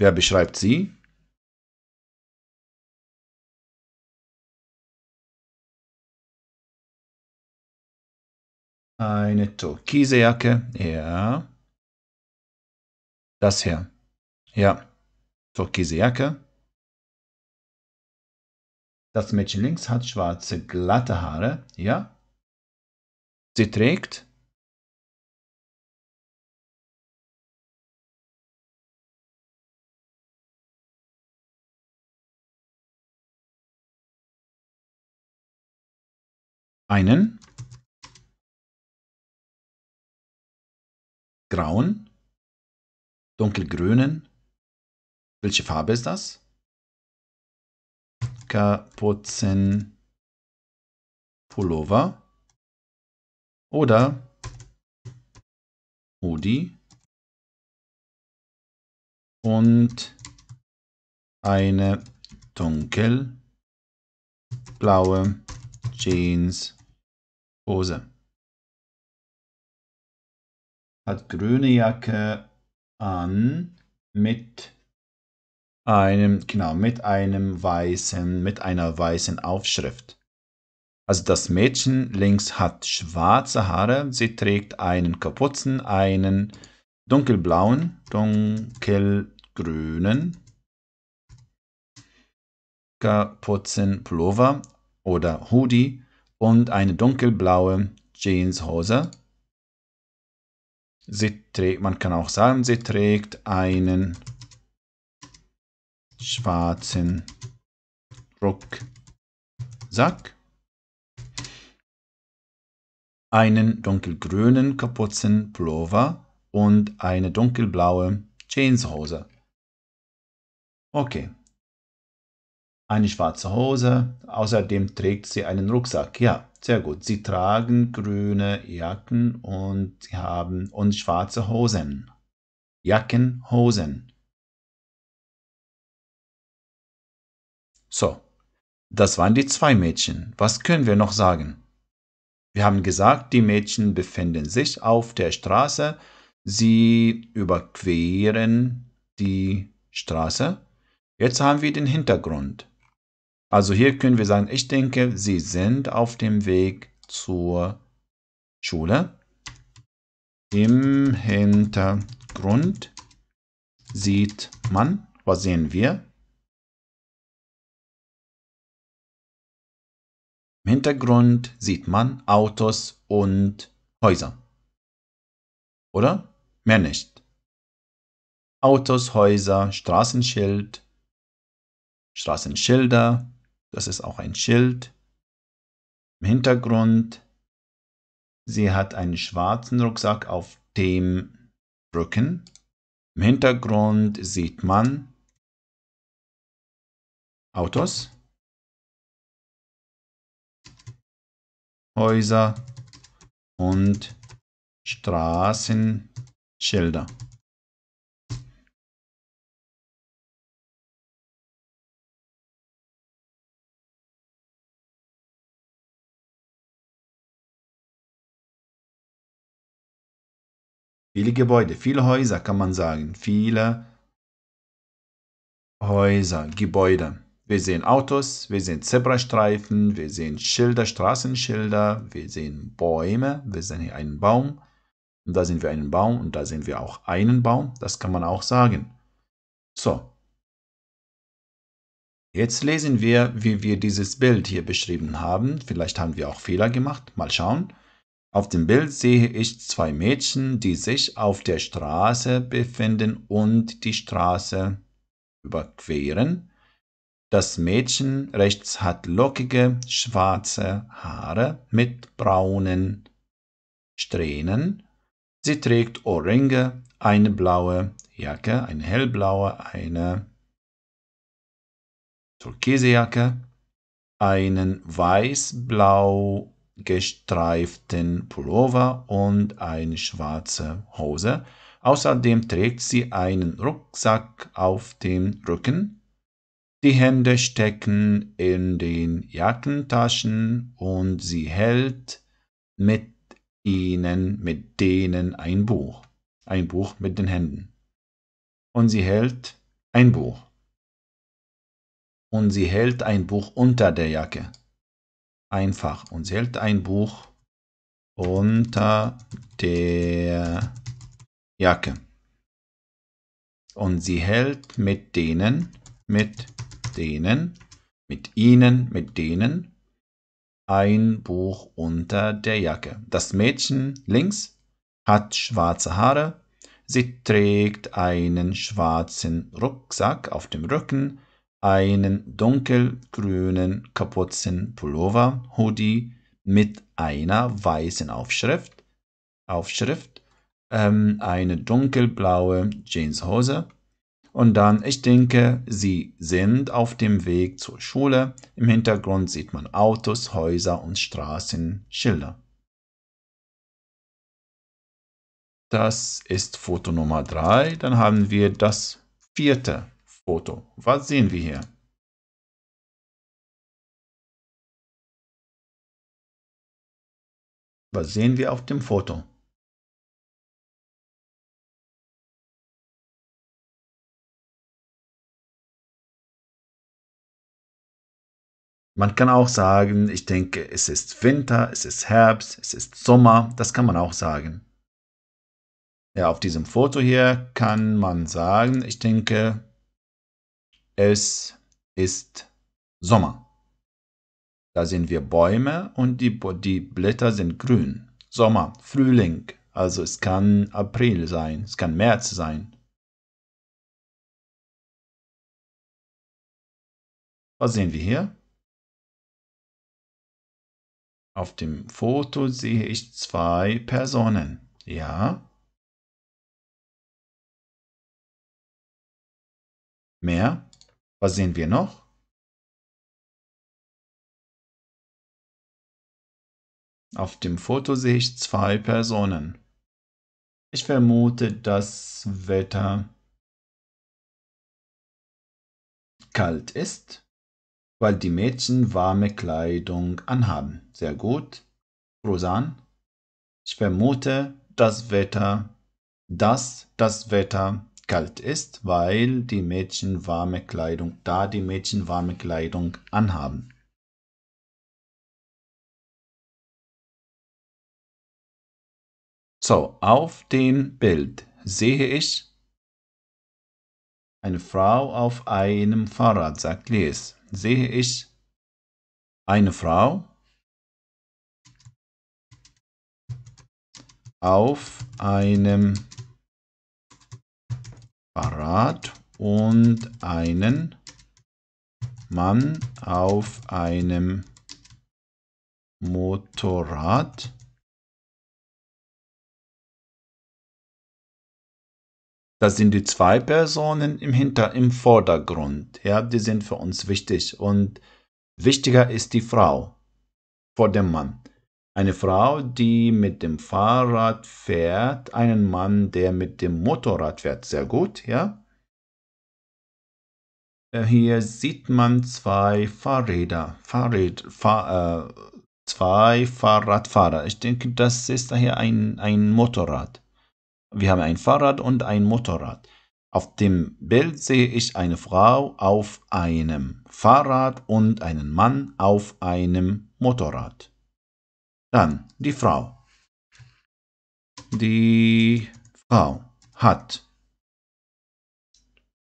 Wer beschreibt sie? Eine türkise Jacke, ja. Das hier, ja, türkise Jacke. Das Mädchen links hat schwarze, glatte Haare, ja. Sie trägt einen grauen, dunkelgrünen, welche Farbe ist das? Kapuzenpullover oder Hoodie und eine dunkelblaue Jeanshose. Hat grüne Jacke an mit einem, genau, mit einem weißen, mit einer weißen Aufschrift. Also das Mädchen links hat schwarze Haare. Sie trägt einen Kapuzen, einen dunkelblauen, dunkelgrünen Kapuzenpullover oder Hoodie und eine dunkelblaue Jeanshose. Sie trägt, man kann auch sagen, sie trägt einen schwarzen Rucksack, einen dunkelgrünen Kapuzenpullover und eine dunkelblaue Jeanshose. Okay. Eine schwarze Hose, außerdem trägt sie einen Rucksack. Ja, sehr gut. Sie tragen grüne Jacken und sie haben und schwarze Hosen. Jacken, Hosen. So, das waren die zwei Mädchen. Was können wir noch sagen? Wir haben gesagt, die Mädchen befinden sich auf der Straße. Sie überqueren die Straße. Jetzt haben wir den Hintergrund. Also hier können wir sagen, ich denke, sie sind auf dem Weg zur Schule. Im Hintergrund sieht man, was sehen wir? Im Hintergrund sieht man Autos und Häuser. Oder? Mehr nicht. Autos, Häuser, Straßenschild, Straßenschilder. Das ist auch ein Schild. Im Hintergrund, sie hat einen schwarzen Rucksack auf dem Rücken. Im Hintergrund sieht man Autos, Häuser und Straßenschilder. Viele Gebäude, viele Häuser kann man sagen. Viele Häuser, Gebäude. Wir sehen Autos, wir sehen Zebrastreifen, wir sehen Schilder, Straßenschilder, wir sehen Bäume. Wir sehen hier einen Baum und da sehen wir einen Baum und da sehen wir auch einen Baum. Das kann man auch sagen. So, jetzt lesen wir, wie wir dieses Bild hier beschrieben haben. Vielleicht haben wir auch Fehler gemacht. Mal schauen. Auf dem Bild sehe ich zwei Mädchen, die sich auf der Straße befinden und die Straße überqueren. Das Mädchen rechts hat lockige, schwarze Haare mit braunen Strähnen. Sie trägt Ohrringe, eine blaue Jacke, eine hellblaue, eine türkise Jacke, einen weiß-blau gestreiften Pullover und eine schwarze Hose. Außerdem trägt sie einen Rucksack auf dem Rücken. Die Hände stecken in den Jackentaschen und sie hält mit ihnen, mit denen ein Buch. Ein Buch mit den Händen. Und sie hält ein Buch. Und sie hält ein Buch unter der Jacke. Einfach. Und sie hält ein Buch unter der Jacke. Und sie hält mit denen, mit denen, mit ihnen, mit denen ein Buch unter der Jacke. Das Mädchen links hat schwarze Haare. Sie trägt einen schwarzen Rucksack auf dem Rücken, einen dunkelgrünen Kapuzenpullover, Hoodie, mit einer weißen Aufschrift, Aufschrift ähm, eine dunkelblaue Jeanshose. Und dann, ich denke, sie sind auf dem Weg zur Schule. Im Hintergrund sieht man Autos, Häuser und Straßenschilder. Das ist Foto Nummer drei. Dann haben wir das vierte Foto. Was sehen wir hier? Was sehen wir auf dem Foto? Man kann auch sagen, ich denke, es ist Winter, es ist Herbst, es ist Sommer. Das kann man auch sagen. Ja, auf diesem Foto hier kann man sagen, ich denke, es ist Sommer. Da sehen wir Bäume und die, die Blätter sind grün. Sommer, Frühling, also es kann April sein, es kann März sein. Was sehen wir hier? Auf dem Foto sehe ich zwei Personen. Ja. Mehr. Was sehen wir noch? Auf dem Foto sehe ich zwei Personen. Ich vermute, das Wetter kalt ist, weil die Mädchen warme Kleidung anhaben. Sehr gut. Rosan. Ich vermute, das Wetter, dass das Wetter kalt ist, weil die Mädchen warme Kleidung, da die Mädchen warme Kleidung anhaben. So, auf dem Bild sehe ich eine Frau auf einem Fahrrad, sagt Lies. Sehe ich eine Frau auf einem Fahrrad und einen Mann auf einem Motorrad. Das sind die zwei Personen im Hinter-, im Vordergrund. Ja, die sind für uns wichtig. Und wichtiger ist die Frau vor dem Mann. Eine Frau, die mit dem Fahrrad fährt, einen Mann, der mit dem Motorrad fährt. Sehr gut, ja. Hier sieht man zwei Fahrräder, Fahrrad, Fahr, äh, zwei Fahrradfahrer. Ich denke, das ist hier ein, ein Motorrad. Wir haben ein Fahrrad und ein Motorrad. Auf dem Bild sehe ich eine Frau auf einem Fahrrad und einen Mann auf einem Motorrad. Dann die Frau. Die Frau hat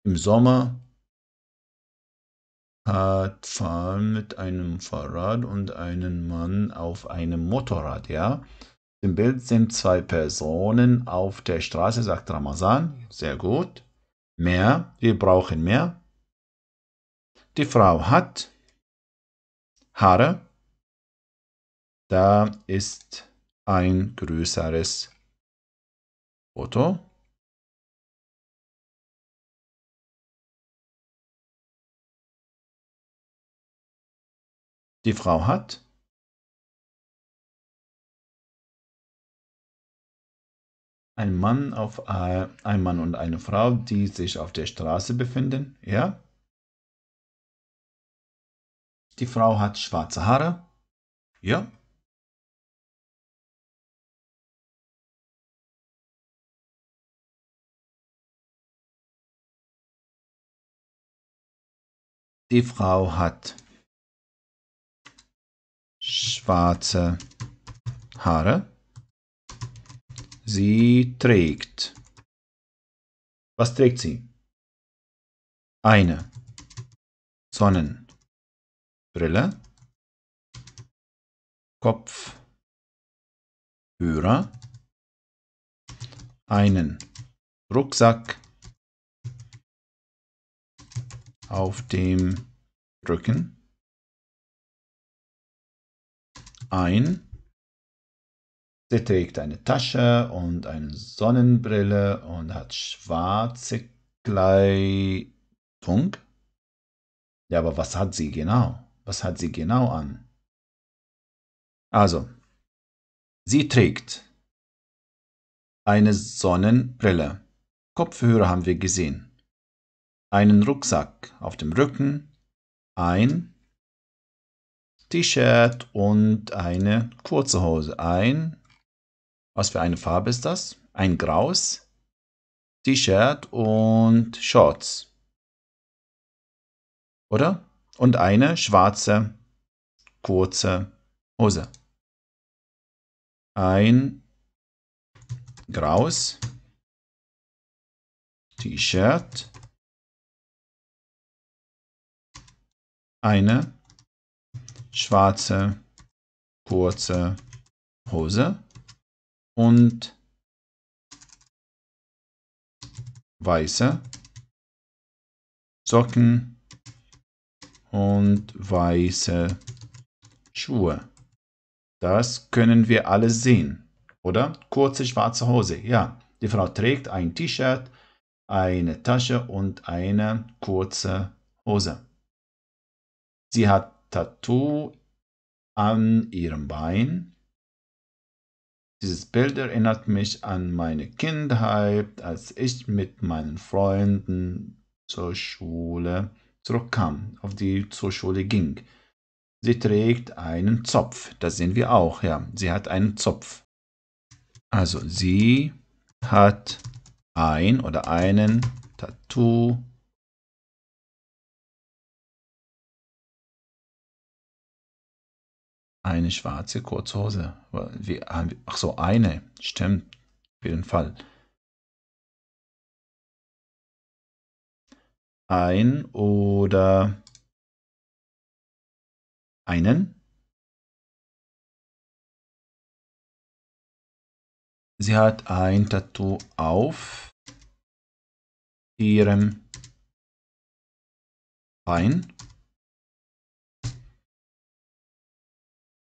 im Sommer hat fahren mit einem Fahrrad und einen Mann auf einem Motorrad, ja. Im Bild sind zwei Personen auf der Straße, sagt Ramazan. Sehr gut. Mehr. Wir brauchen mehr. Die Frau hat Haare. Da ist ein größeres Foto. Die Frau hat Ein Mann, auf, äh, ein Mann und eine Frau, die sich auf der Straße befinden. Ja. Die Frau hat schwarze Haare. Ja. Die Frau hat schwarze Haare. Sie trägt. Was trägt sie? Eine Sonnenbrille, Kopfhörer, einen Rucksack auf dem Rücken ein. Sie trägt eine Tasche und eine Sonnenbrille und hat schwarze Kleidung. Ja, aber was hat sie genau? Was hat sie genau an? Also, sie trägt eine Sonnenbrille. Kopfhörer haben wir gesehen. Einen Rucksack auf dem Rücken, ein T-Shirt und eine kurze Hose. Ein, was für eine Farbe ist das? Ein graues T-Shirt und Shorts. Oder? Und eine schwarze, kurze Hose. Ein graues T-Shirt, eine schwarze, kurze Hose und weiße Socken und weiße Schuhe. Das können wir alles sehen, oder? Kurze schwarze Hose, ja. Die Frau trägt ein T-Shirt, eine Tasche und eine kurze Hose. Sie hat Tattoo an ihrem Bein. Dieses Bild erinnert mich an meine Kindheit, als ich mit meinen Freunden zur Schule zurückkam, auf die zur Schule ging. Sie trägt einen Zopf, das sehen wir auch, ja, sie hat einen Zopf. Also sie hat ein oder einen Tattoo eine schwarze kurze Hose. Ach so, eine. Stimmt. Auf jeden Fall. Ein oder einen. Sie hat ein Tattoo auf ihrem Bein.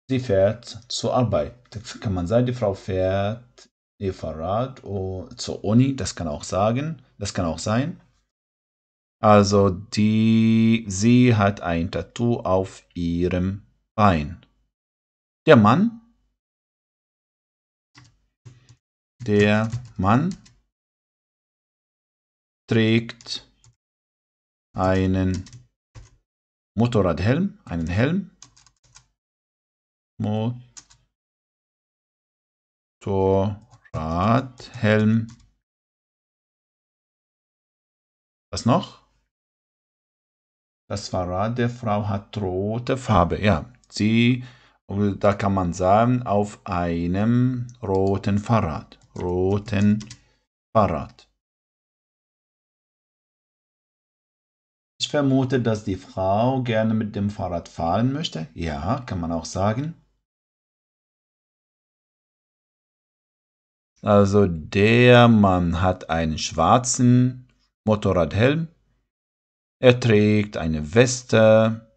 Sie fährt zur Arbeit. Das kann man sagen, die Frau fährt ihr Fahrrad zur Uni. Das kann auch sagen, das kann auch sein. Also die, sie hat ein Tattoo auf ihrem Bein. Der Mann, der Mann trägt einen Motorradhelm, einen Helm. Motorradhelm. Was noch? Das Fahrrad der Frau hat rote Farbe. Ja, sie, da kann man sagen, auf einem roten Fahrrad. Roten Fahrrad. Ich vermute, dass die Frau gerne mit dem Fahrrad fahren möchte. Ja, kann man auch sagen. Also der Mann hat einen schwarzen Motorradhelm, er trägt eine Weste,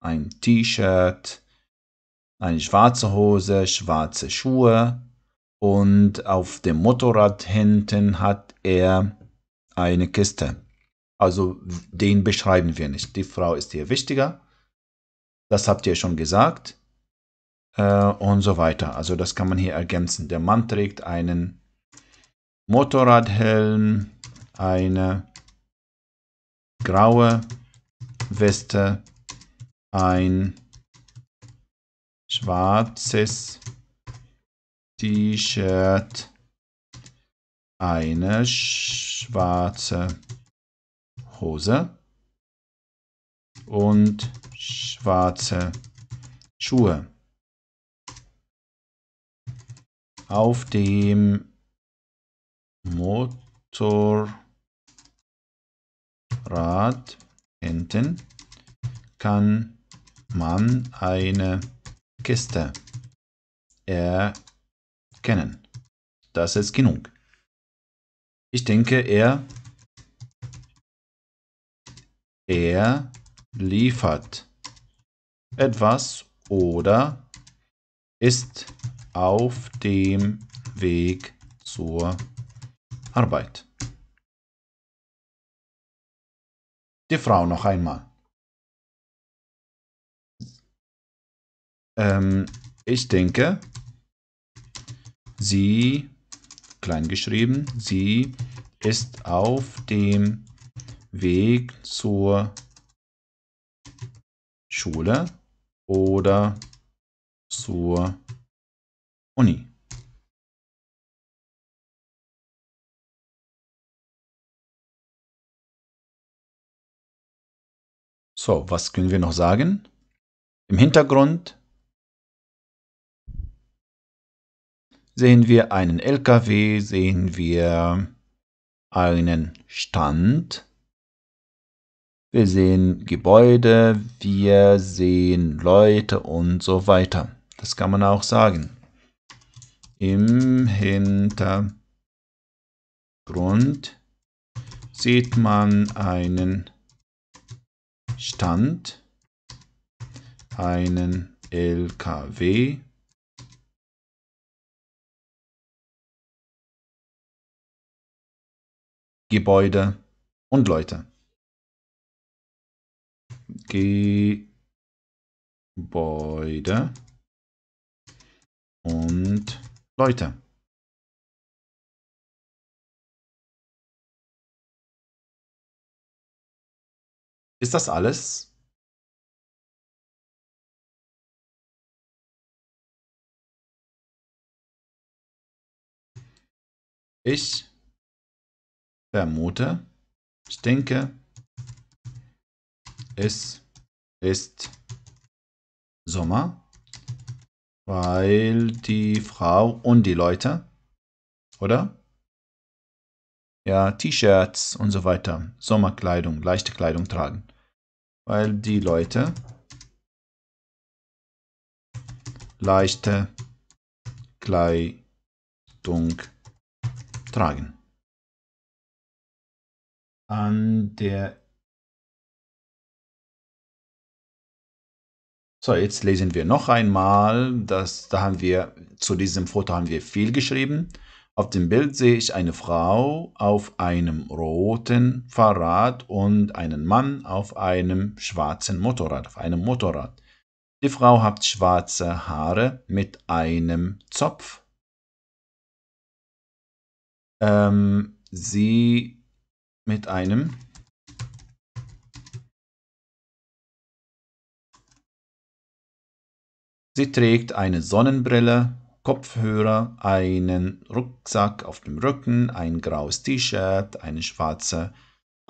ein T-Shirt, eine schwarze Hose, schwarze Schuhe und auf dem Motorrad hinten hat er eine Kiste. Also den beschreiben wir nicht. Die Frau ist hier wichtiger, das habt ihr schon gesagt. Und so weiter. Also das kann man hier ergänzen. Der Mann trägt einen Motorradhelm, eine graue Weste, ein schwarzes T-Shirt, eine schwarze Hose und schwarze Schuhe. Auf dem Motorrad hinten kann man eine Kiste erkennen. Das ist genug. Ich denke, er, er liefert etwas oder ist auf dem Weg zur Arbeit. Die Frau noch einmal. Ähm, ich denke, sie, klein geschrieben, sie ist auf dem Weg zur Schule oder zur Uni. So, was können wir noch sagen? Im Hintergrund sehen wir einen L K W, sehen wir einen Stand. Wir sehen Gebäude, wir sehen Leute und so weiter. Das kann man auch sagen. Im Hintergrund sieht man einen Stand, einen L K W, Gebäude und Leute. Gebäude und Leute. Ist das alles? Ich vermute, ich denke, es ist Sommer, weil die Frau und die Leute, oder? Ja, T-Shirts und so weiter, Sommerkleidung, leichte Kleidung tragen. Weil die Leute leichte Kleidung tragen. An der So, jetzt lesen wir noch einmal. Das, da haben wir, zu diesem Foto haben wir viel geschrieben. Auf dem Bild sehe ich eine Frau auf einem roten Fahrrad und einen Mann auf einem schwarzen Motorrad, auf einem Motorrad. Die Frau hat schwarze Haare mit einem Zopf. Ähm, sie mit einem Sie trägt eine Sonnenbrille, Kopfhörer, einen Rucksack auf dem Rücken, ein graues T-Shirt, eine schwarze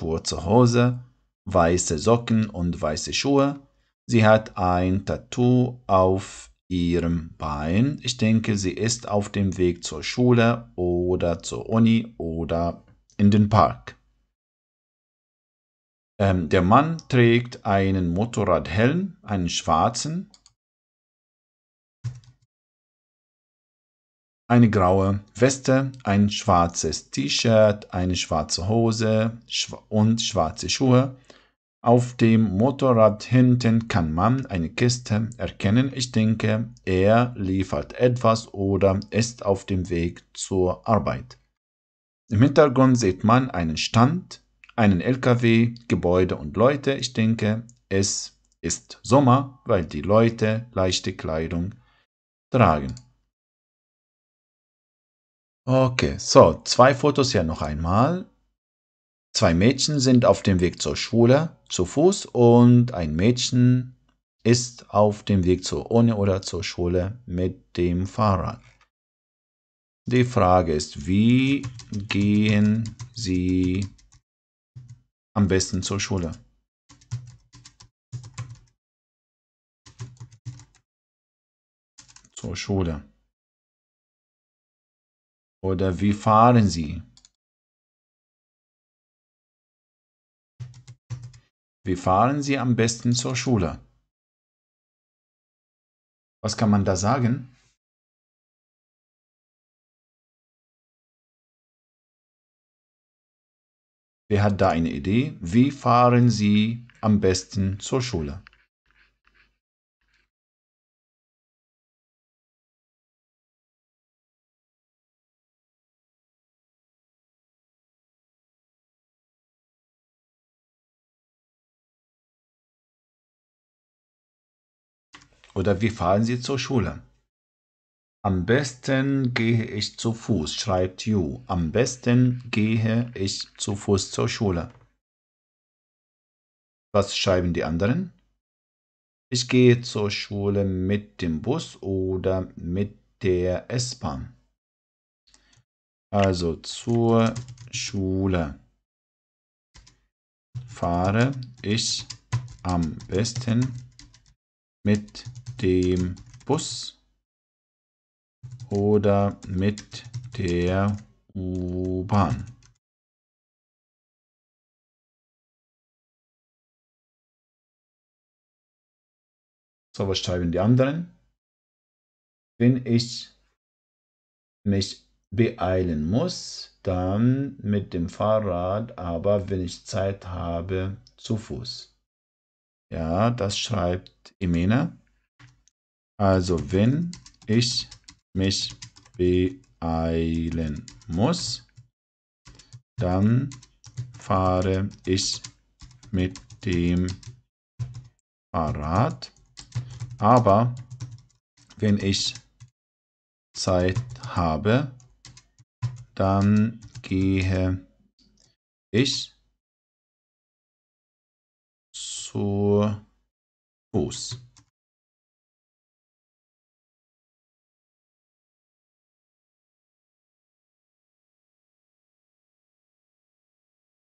kurze Hose, weiße Socken und weiße Schuhe. Sie hat ein Tattoo auf ihrem Bein. Ich denke, sie ist auf dem Weg zur Schule oder zur Uni oder in den Park. Ähm, der Mann trägt einen Motorradhelm, einen schwarzen, eine graue Weste, ein schwarzes T-Shirt, eine schwarze Hose und schwarze Schuhe. Auf dem Motorrad hinten kann man eine Kiste erkennen. Ich denke, er liefert etwas oder ist auf dem Weg zur Arbeit. Im Hintergrund sieht man einen Stand, einen L K W, Gebäude und Leute. Ich denke, es ist Sommer, weil die Leute leichte Kleidung tragen. Okay, so, zwei Fotos hier noch einmal. Zwei Mädchen sind auf dem Weg zur Schule, zu Fuß, und ein Mädchen ist auf dem Weg zur Uni oder zur Schule mit dem Fahrrad. Die Frage ist, wie gehen sie am besten zur Schule? Zur Schule. Oder wie fahren sie? Wie fahren sie am besten zur Schule? Was kann man da sagen? Wer hat da eine Idee? Wie fahren sie am besten zur Schule? Oder wie fahren Sie zur Schule? Am besten gehe ich zu Fuß, schreibt Yu. Am besten gehe ich zu Fuß zur Schule. Was schreiben die anderen? Ich gehe zur Schule mit dem Bus oder mit der S-Bahn. Also zur Schule fahre ich am besten mit dem Bus oder mit der U-Bahn. So, was schreiben die anderen? Wenn ich mich beeilen muss, dann mit dem Fahrrad, aber wenn ich Zeit habe, zu Fuß. Ja, das schreibt Emine. Also, wenn ich mich beeilen muss, dann fahre ich mit dem Fahrrad. Aber wenn ich Zeit habe, dann gehe ich zu Fuß.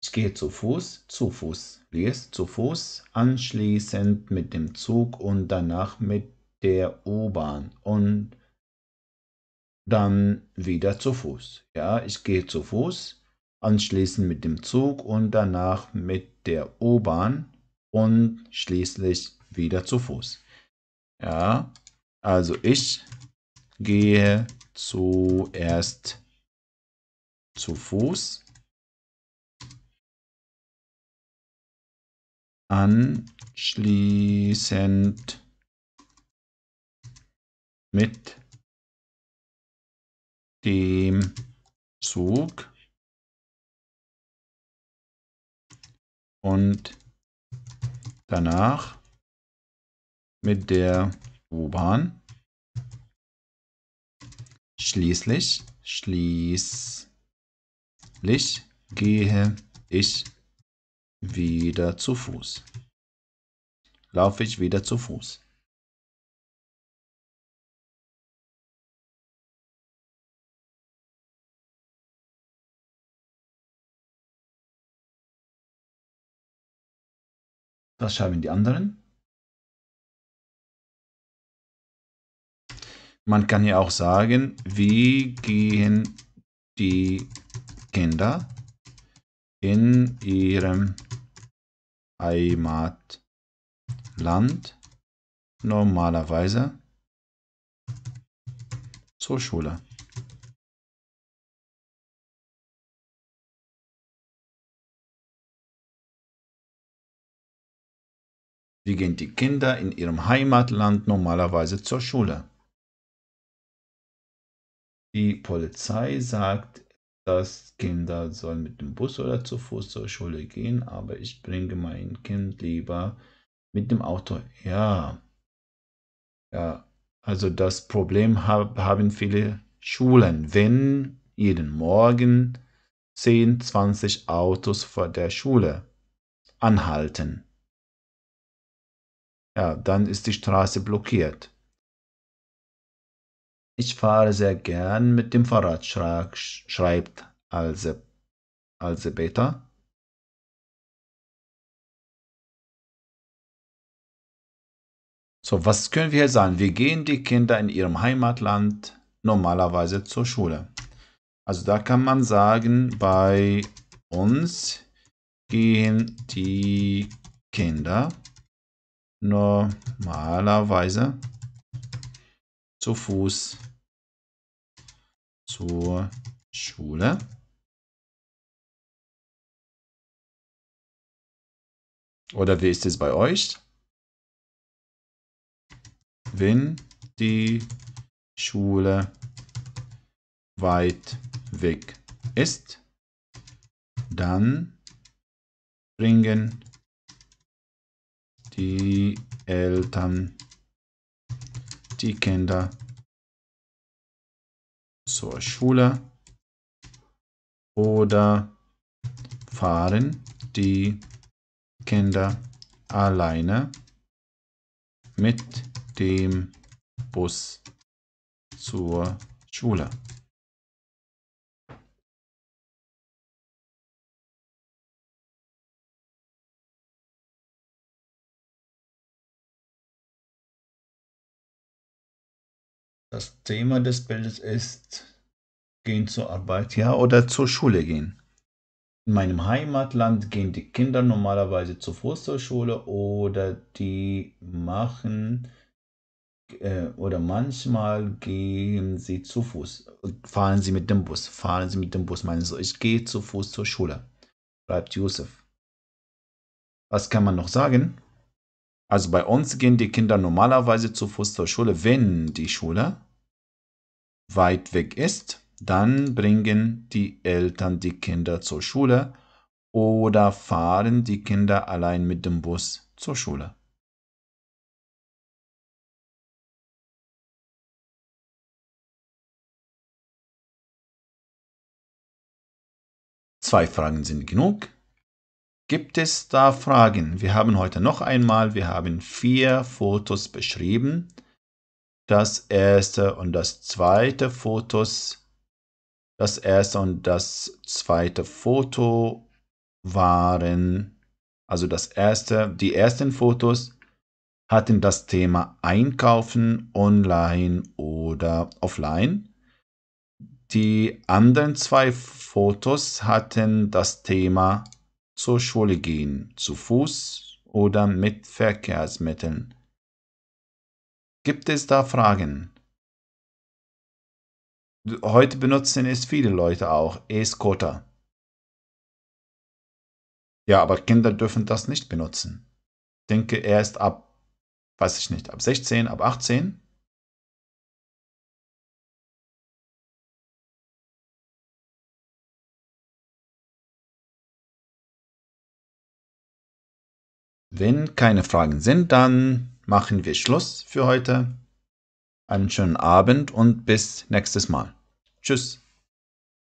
Ich gehe zu Fuß, zu Fuß, lies, zu Fuß, anschließend mit dem Zug und danach mit der U-Bahn und dann wieder zu Fuß. Ja, ich gehe zu Fuß, anschließend mit dem Zug und danach mit der U-Bahn und schließlich wieder zu Fuß. Ja, also ich gehe zuerst zu Fuß. Anschließend mit dem Zug und danach mit der U-Bahn. Schließlich, schließlich gehe ich wieder zu Fuß. Laufe ich wieder zu Fuß. Was schreiben die anderen? Man kann ja auch sagen, wie gehen die Kinder in ihrem Heimatland normalerweise zur Schule. Wie gehen die Kinder in ihrem Heimatland normalerweise zur Schule? Die Polizei sagt, dass Kinder sollen mit dem Bus oder zu Fuß zur Schule gehen, aber ich bringe mein Kind lieber mit dem Auto. Ja, ja. Also das Problem hab, haben viele Schulen, wenn jeden Morgen zehn, zwanzig Autos vor der Schule anhalten. Ja, dann ist die Straße blockiert. Ich fahre sehr gern mit dem Fahrrad, schreibt Alse, Alsebeta. So, was können wir hier sagen? Wie gehen die Kinder in ihrem Heimatland normalerweise zur Schule? Also da kann man sagen, bei uns gehen die Kinder normalerweise zu Fuß zur Schule. Oder wie ist es bei euch? Wenn die Schule weit weg ist, dann bringen die Eltern die Kinder zur Schule oder fahren die Kinder alleine mit dem Bus zur Schule? Das Thema des Bildes ist gehen zur Arbeit, ja, oder zur Schule gehen. In meinem Heimatland gehen die Kinder normalerweise zu Fuß zur Schule oder die machen äh, oder manchmal gehen sie zu Fuß, fahren sie mit dem Bus, fahren sie mit dem Bus. Meinen Sie, ich gehe zu Fuß zur Schule, schreibt Yusuf. Was kann man noch sagen? Also bei uns gehen die Kinder normalerweise zu Fuß zur Schule. Wenn die Schule weit weg ist, dann bringen die Eltern die Kinder zur Schule oder fahren die Kinder allein mit dem Bus zur Schule. Zwei Fragen sind genug. Gibt es da Fragen? Wir haben heute noch einmal, wir haben vier Fotos beschrieben. Das erste und das zweite Fotos. Das erste und das zweite Foto waren, also das erste, die ersten Fotos hatten das Thema Einkaufen online oder offline. Die anderen zwei Fotos hatten das Thema zur Schule gehen, zu Fuß oder mit Verkehrsmitteln. Gibt es da Fragen? Heute benutzen es viele Leute auch, E-Scooter. Ja, aber Kinder dürfen das nicht benutzen. Ich denke erst ab, weiß ich nicht, ab sechzehn, ab achtzehn. Wenn keine Fragen sind, dann machen wir Schluss für heute. Einen schönen Abend und bis nächstes Mal. Tschüss.